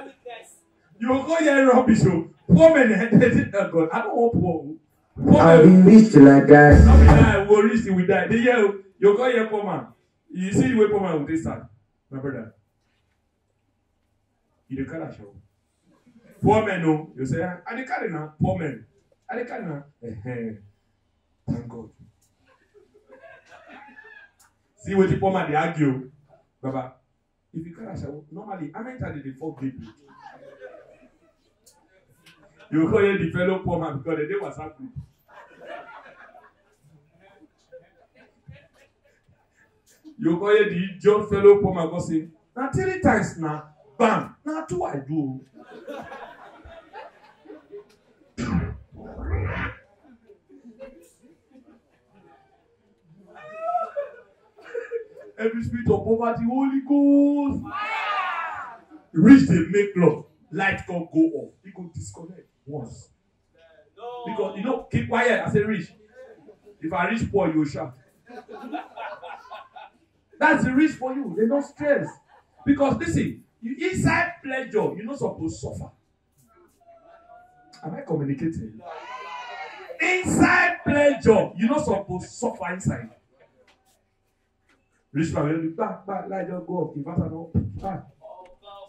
will test. You go hear rubbish. Poor man, headed that God. I don't want poor. I will reach like that. Not that I will reach with that. They hear you go hear poor man. You see the way poor man will take start. My brother. You dey carry show. Poor men, no. You say, I dey carry now. Poor men, I dey carry now. Thank God. See what the poor man they argue, Baba. If you carry show, normally how many times did they fall people? You call the fellow poor man because the day was happening. You call the job fellow poor man because say, now three times now. Bam! Now two I do. Every spirit of poverty, Holy Ghost. Wow. Rich they make love. Light can't go off. It can disconnect once. No. Because you know, keep quiet. I say rich. If I reach poor, you shout. That's the rich for you. They don't stress. Because listen. You inside pleasure, you're not supposed to suffer. Am I communicating? Inside pleasure, you're not supposed to suffer inside. Rich man, will be back, back, like don't go up, give us an open back.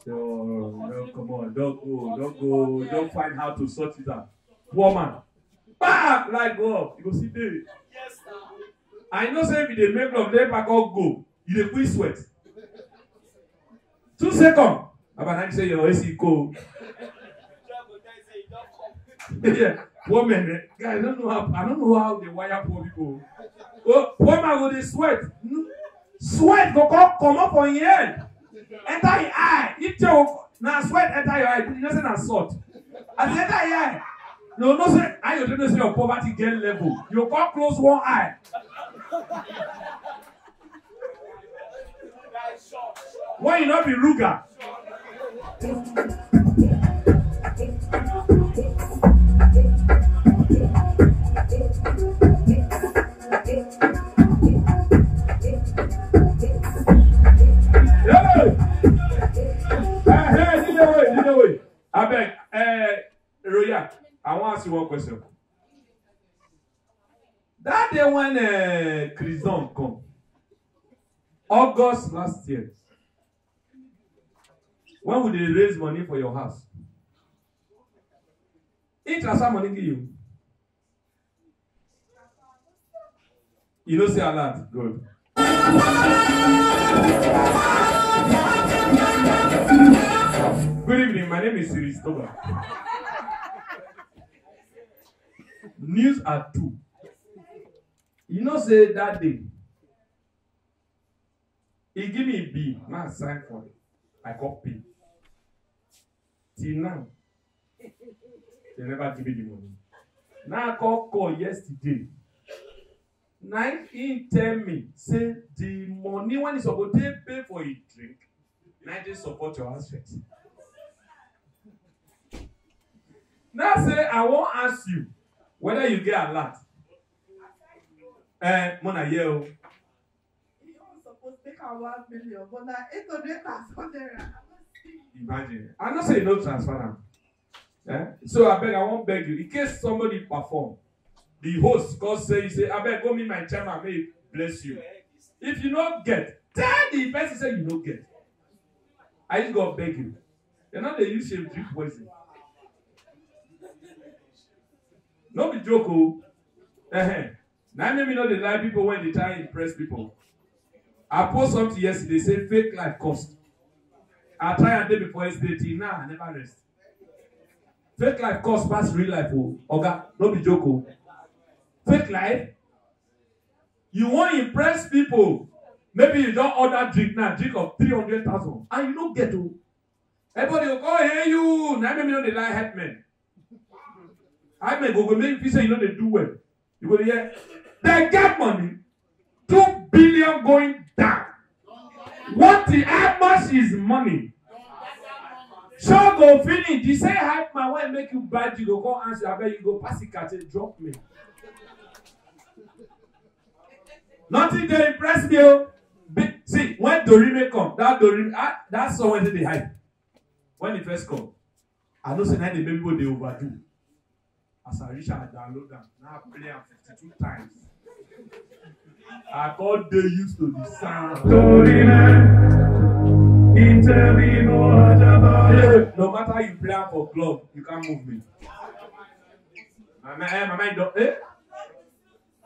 Come on, don't go, don't go, don't find how to sort it out. Woman, back, like go up, you go see David. I know, say, if they make love, they back all go, you dey quick sweat. Two seconds. Abba say your A C go. Yeah, woman, guy, I don't know how I don't know how they wire poor people. Oh, woman with the sweat, sweat go come come up on your head, enter your eye. If you now sweat enter your eye, you don't say na salt. As enter your eye, no no say. I you don't say your poverty gain level. You come close one eye. Why you not be Ruga? I beg, eh, Roya, I want to ask you one question. That day when uh, Crizon come, August last year. When would they raise money for your house? It transfer money to you. You don't say a lot. Good. Good evening. My name is Siri Stoba. News at two. You know, say that day. He give me a B. Now sign for it. I got paid. Till now, they never give me the money. Now I called call yesterday. Now he tell me, say the money when it's supposed to pay for a drink, now they support your aspect. Now say I won't ask you whether you get a lot. Eh, Mona Yeo. Take our one million, but now eight hundred thousand. Imagine. I'm not saying no transparent. Eh? So I beg, I won't beg you. In case somebody perform, the host God say, say, I beg, go meet my chairman, may bless you. If you don't get, tell the person say you don't get. I used to go begging. You know they use him drink poison. No be joke, oh. Now maybe not the lie people when they try to impress people. I post something yesterday, say fake life cost. I try a day before yesterday, now nah, I never rest. Fake life cost past real life, oh. Okay, no be joke, oh. Fake life. You want to impress people. Maybe you don't order drink now, drink of three hundred thousand. And you don't get to. Everybody will go, hey, you. Now maybe not the lie help men. I may go make you say you know they do well. You go hear they get money, two billion going down. What the how much is money? Sure go finish. You say hype my wife make you bad. You go go answer. I bet you go pass the cat and drop me. Nothing they impress you. See when Dorime come, that Dorime, that that's when they hype. When he first come, I know say now the people they overdo. As I reach, I download them. Now I play them fifty-two times. I got they used to the sound. No matter how you play them for club, you can't move me. My man, my man, don't. Eh?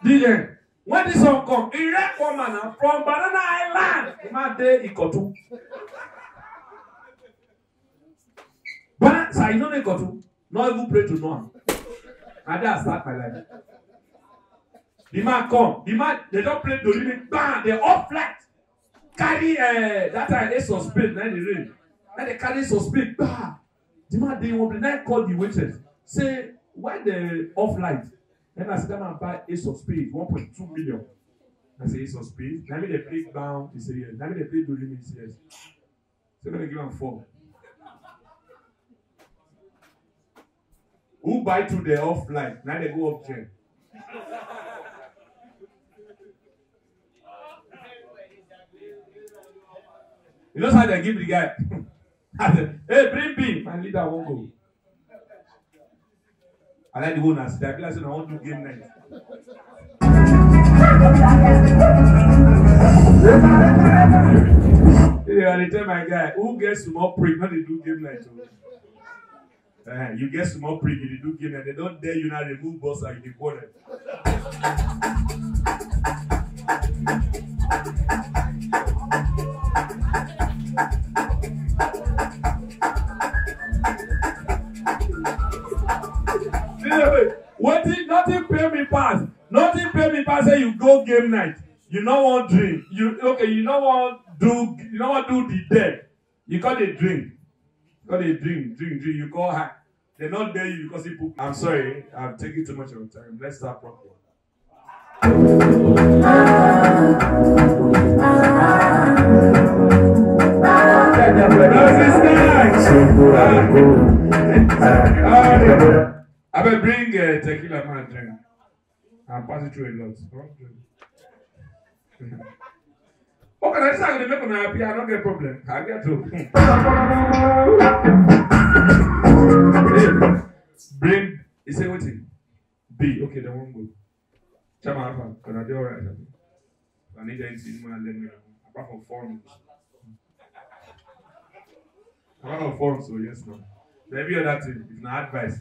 D J, when this song come, he rap one man from Banana Island. My day, he got two. But I know they got two. Not even pray to no one. And then I start my life. The man come. The man, they don't play the limit. Bam! They all flat. Carry, uh, that time, they suspect. Then they rain. Then they carry suspect. Bam! The man, they won't play. Then I call the waitress. Say, why they off light? Then I said, that man buy Ace of Spades, one point two million. I say, Ace of Spades. Then they play down. He said, yes. Then they play the limit. He said, yes. So they're going to give him four. Who buy to the offline? Now they go up chain. You know how they give the guy? Hey, bring beam. My leader won't go. I like the owners. They are saying I want to do game night. They tell my guy, who gets more prick? Not they do game night. Uh, you get small prick, you do game, and they don't dare you now remove boss and you go there. Waiting, nothing pay me pass. Nothing pay me pass. Say you go game night. You don't want drink. You okay? You don't want do. You don't want do the day. You call it drink. Because they drink, drink, drink. You call her. They don't dare you because people. I'm sorry, I'm taking too much of your time. Let's start properly. I will bring uh, tequila man drink. I'll pass it through a lot. Okay, that's how they make me happy. I don't get a problem. I get to. Bring. He said, wait. B. Okay, they won't go. Chama Alpha. Can I do all right? I need anything more than me. Apart from forms. Apart from forms, so yes, no. Every other thing is not advice.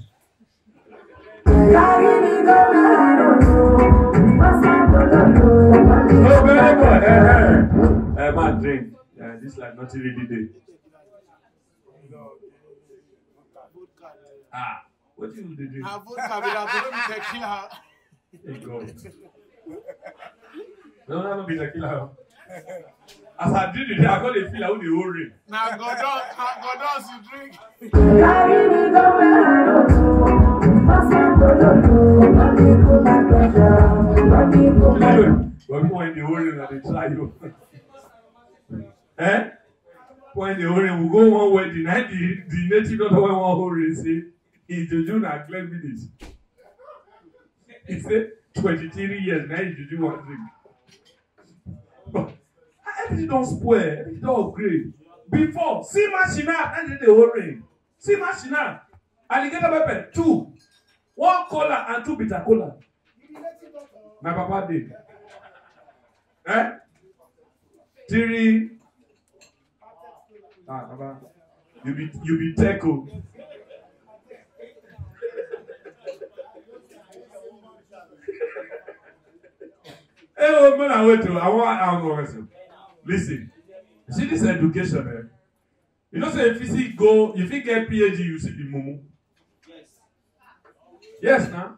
No, very good. Uh, man, drink. Uh, this like nothing really did. Ah, what you do? I vote Kabila. There you go. No, no, no, be tequila. As I drink today, I got a feel I would be hungry. Now go down, go down to drink. But when the hurry, that they try you. Eh? When the hurry, we go one way. The night, the, the native don't want one hurry. Say, in Juju na claim this. He said, twenty-three years now, Juju one drink. But everything don't spoil, everything don't upgrade. Before, see machina, and the hurry. See machina, alligator pepper, two, one cola and two bitter cola. My papa did. Eh? Three Ah, Baba, you be you be tackle. Hey, man, I wait to. I want I want listen. See this education, man. You know, say if you see go, if you get P H D, you see the mumu. Yes. Yes, now.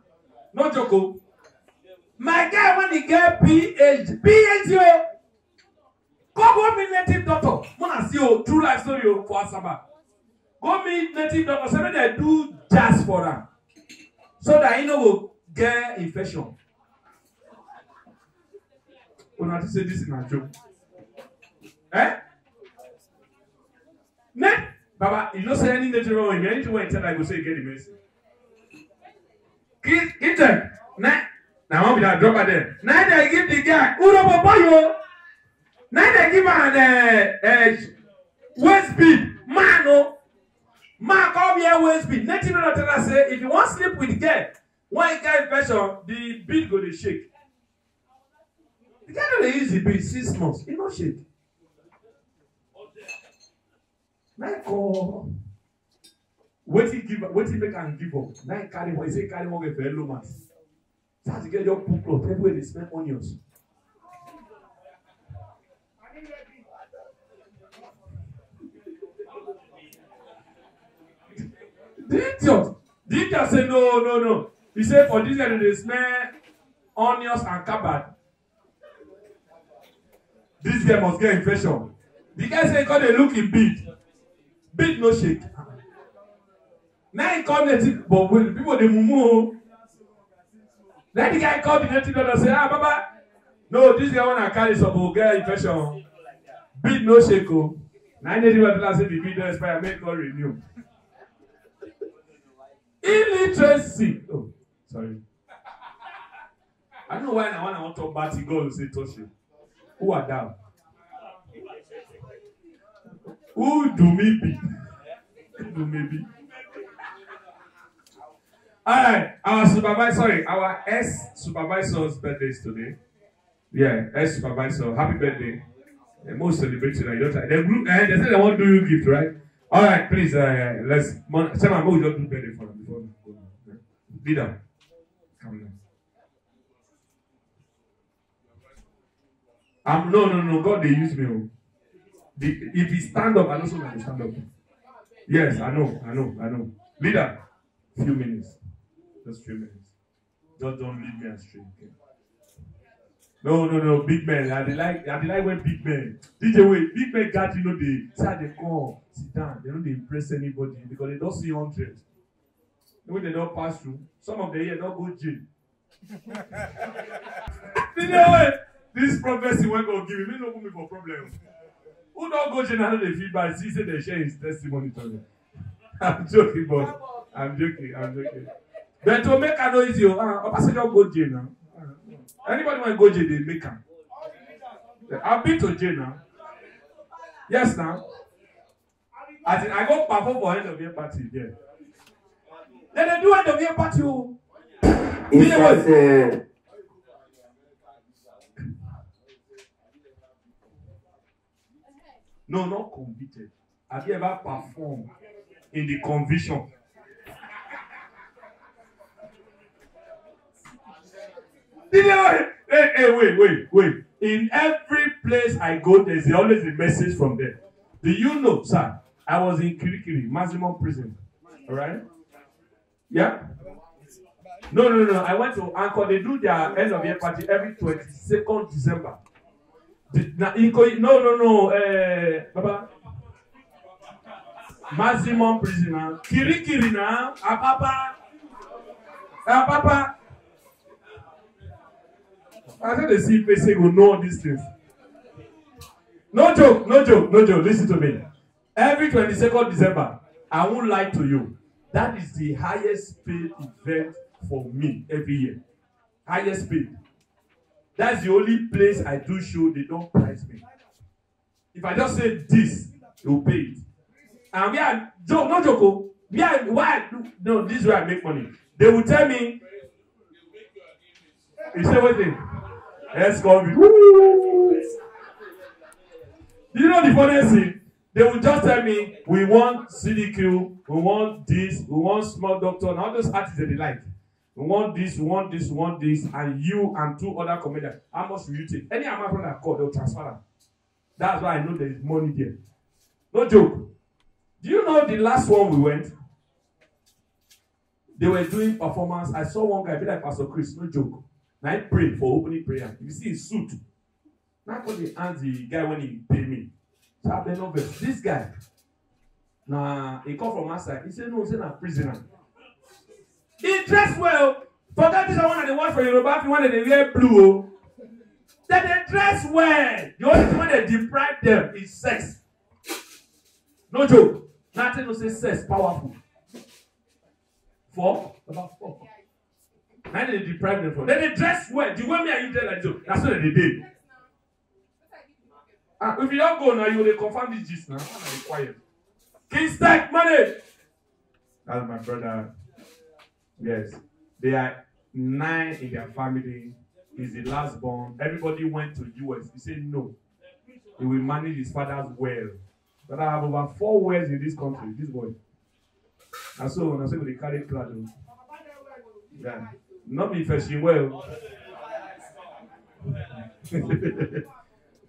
Nah? No joke. My guy, when he get P H D, P H D. Go meet native doctor. Wanna see your true life story for Asaba. Go meet native doctor. So they do just for them, so that you know will get infection. When I say this in a joke, eh? Ne? Baba, you don't say any natural one. Anything when tell I go say you get the medicine. Get, get them. Ne? Now I'm gonna drop at them. Now they give the guy. Who don't buy you? Now they give an uh, uh, waist speed. Man, no. Man, come here, waist speed. Next thing that say, if you want to sleep with girl, one guy person, the beat go to shake. The guy don't use the beat six months. He don't shake. Michael, what he give, what he make and give up. Now he carry one. He say carry one with fellow man. Start to get your poop cloth. Everywhere they smell onions. The idiot, the idiot say no, no, no. He said for this guy they smell onions and cabbage. This guy must get infection. The guy say because they look in beat, beat no shake. Now he called native, but when people they mumu. Then the guy called the native doctor say, ah, Baba, no, this guy wanna carry some will get infection. Beat no shake. Oh, now native doctor say the beat don't expire, make all renew. Illiteracy. Oh, sorry. I don't know why I want, I want to talk about it. God will say, Toshi. Who are thou? Who do me be? Who do me be? Alright, our supervisor, sorry, our S supervisor's birthday is today. Yeah, S supervisor, happy birthday. They most celebrate tonight. You don't, they, group, eh, they say they won't do you gift, right? Alright, please, uh, let's. Someone who don't do birthday for them. Leader, come on. I'm no, no, no. God, they use me. The, if he stand up, I also want to stand up. Yes, I know, I know, I know. Leader, few minutes, just few minutes. Just don't leave me astray. Okay? No, no, no. Big men. I like, I like when big men. D J wait, big men got you know they start they call, sit down. They don't impress anybody because they don't see hundreds. When they don't pass through, some of the year don't go jail. You know what? This prophecy won't go give me no room for problems. Who don't go jail and they feel bad? He said they share his testimony to me. I'm joking, but I'm joking, I'm joking. But to make it no easy, uh, a passenger go jail now. Uh, anybody want to go jail, they make them. I've been to jail now. Yes, now. I think I go perform for end of year party there. Yeah. Then they do end of year party. You know no, not convicted. Have you ever performed in the conviction? Did you? Hey, hey, wait, wait, wait. In every place I go, there's always a message from there. Do you know, sir? I was in Kirikiri, maximum prison. All right. Yeah? No, no, no. I went to Anchor. They do their end of year party every twenty-second December. No, no, no. Uh, Baba. Maximum prisoner. Kirikiri now. Ah, Papa. Ah, Papa. I said they see if they say go know these things. No joke, no joke, no joke. Listen to me. Every twenty-second December, I won't lie to you. That is the highest paid event for me every year. Highest paid. That's the only place I do show they don't price me. If I just say this, they will pay it. And we are, joke, no joke, we are, why? No, this is where I make money. They will tell me, you say what thing? Let's go. You know the funny thing? They will just tell me, we want C D Q, we want this, we want small doctor, and all those artists that they like. We want this, we want this, we want this, and you and two other comedians. How much will you take? Any amount of that call, they'll transfer them. That's why I know there is money there. No joke. Do you know the last one we went? They were doing performance. I saw one guy be like Pastor Chris, no joke. Now I pray for opening prayer. If you see his suit, not because they asked the guy when he paid me. This guy, nah, he come from outside. He said, no, he's a prisoner. He dressed well. Forget this one that they watch for Yoruba, the one that they wear blue. That they dress well. The only one that deprived them is sex. No joke. Nothing to say sex, powerful. Four? About four. Now they deprive them from. Then they dress well. Do you want me? Are you there like so? That's what they did. Uh, if you don't go now, you will confirm this gist now. I'm quiet. Kingstack money. That's my brother. Yes. They are nine in their family. He's the last born. Everybody went to U S. He said no. He will manage his father's well. But I have over four wells in this country, this boy. And so when I say they carry platinum. Yeah. Not me first, she well.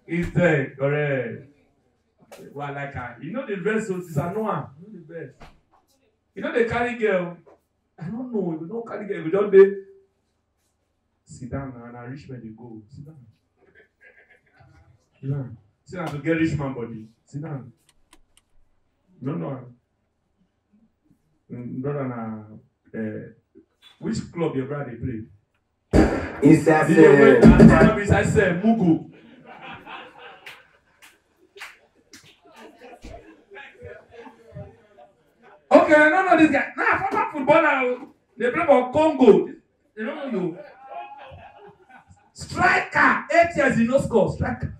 It's there, correct. Well, like I, you know the best so it's Anoa. You know the best. You know the carry girl. I don't know. If you don't carry girl, if you don't they sit down and I rich man they go. Sit down. Sit down. Sit down to get rich man body. Sit down. No no. Brother na uh, which club your brother they play? It's that uh, I said Mugu. Okay, I don't know this guy. Nah, former footballer. They play for Congo. They don't know. Striker. Eight years he no score. Striker.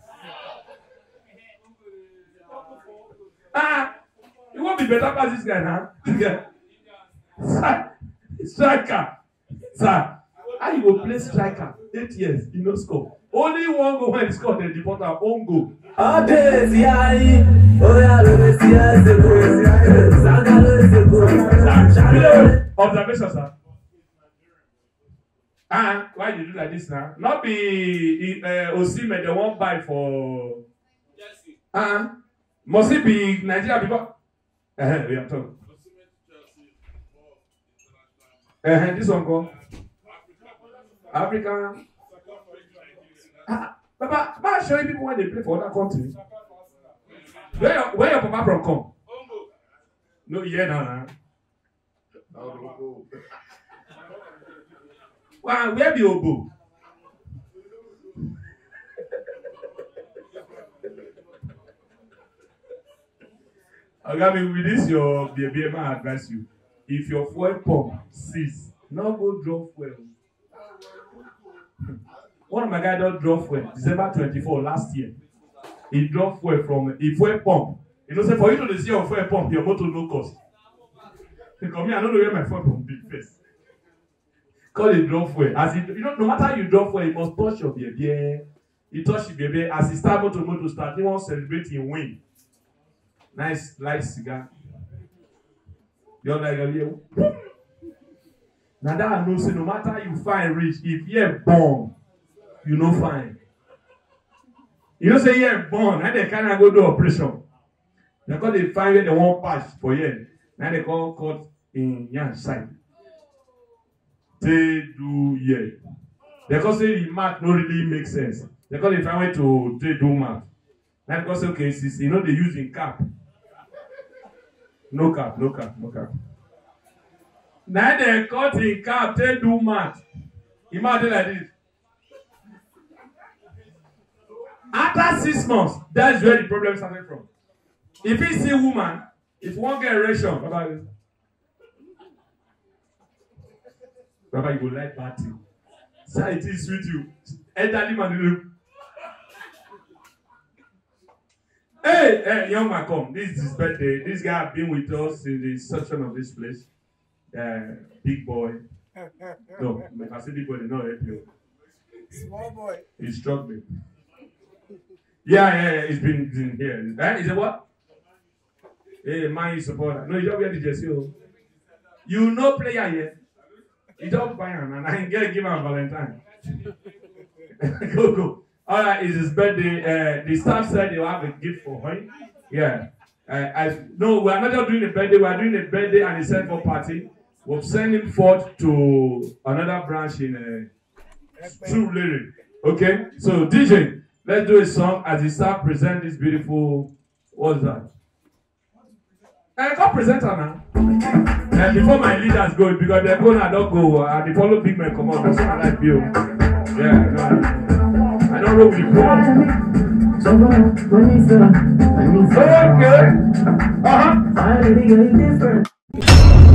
Ah, it won't be better past this guy now. Huh? Striker. Sir, how you go play striker? Eight years he no score. Only one goal when he scored, they deport our own goal. Observation, sir. Ah, why you do like this now? Not be uh, Osimhen, they won't buy for. Ah, must it be Nigeria people? Uh, we are talking. Uh, this one go. Africa. Ah, Papa, why are showing people when they play for other countries? Where your, where your papa from come? No, yeah, no, no. Well, where be Obo? I mean, with this, your B M I advise you. If your fuel pump cease, now go draw fuel. One of my guys don't draw fuel. December twenty-fourth last year. He dropped fuel from a fuel pump. You know, say for you to see your fuel pump, your motor no cost. He come here, I don't know where my fuel pump is first. Call it drop fuel. As it, you know, no matter how you drop fuel, you must touch your baby. You touch your baby. As he start motor motor start, he won't celebrate in win. Nice light cigar. You don't like a little. Now that I know, say no matter how you find rich, if you're born, you no find. You know, say, yeah, born, and they cannot go do operation. They call the five year, they won't pass for years. Now they call court in Yan side. They do, yeah. They call say the math no really make sense. They call the five year to they do math. Now they call say, okay, since you know they use in cap. No cap, no cap, no cap. Now they call in cap, they do math. Imagine like this. After six months, that's where the problem started from. If you see a woman, if one get erection, Baba, you go like party. Sir, it is with you. Elderly man, hey, hey, young man, come. This is his birthday. This guy has been with us in the section of this place. Uh, big boy. No, if I say big boy, they don't help you. Small boy. He struck me. Yeah, yeah, yeah, he's been in here. He said, what? Hey, man, you support. No, you don't get the jersey. You no player here. You don't buy him, and I ain't gonna give him a Valentine. Go, go. All right, it's his birthday. Uh, the staff said they will have a gift for him. Yeah. Uh, I, no, we are not just doing a birthday. We are doing a birthday and a send for party. We'll send him forth to another branch in uh, Trulere. Okay. So D J, let's do a song as the staff present this beautiful. What's that? I can't present her now. And before my leaders go, because they're going to not go, uh, they follow big men come out. That's what I like you. Yeah, no, I don't know if you go. Okay. Uh huh.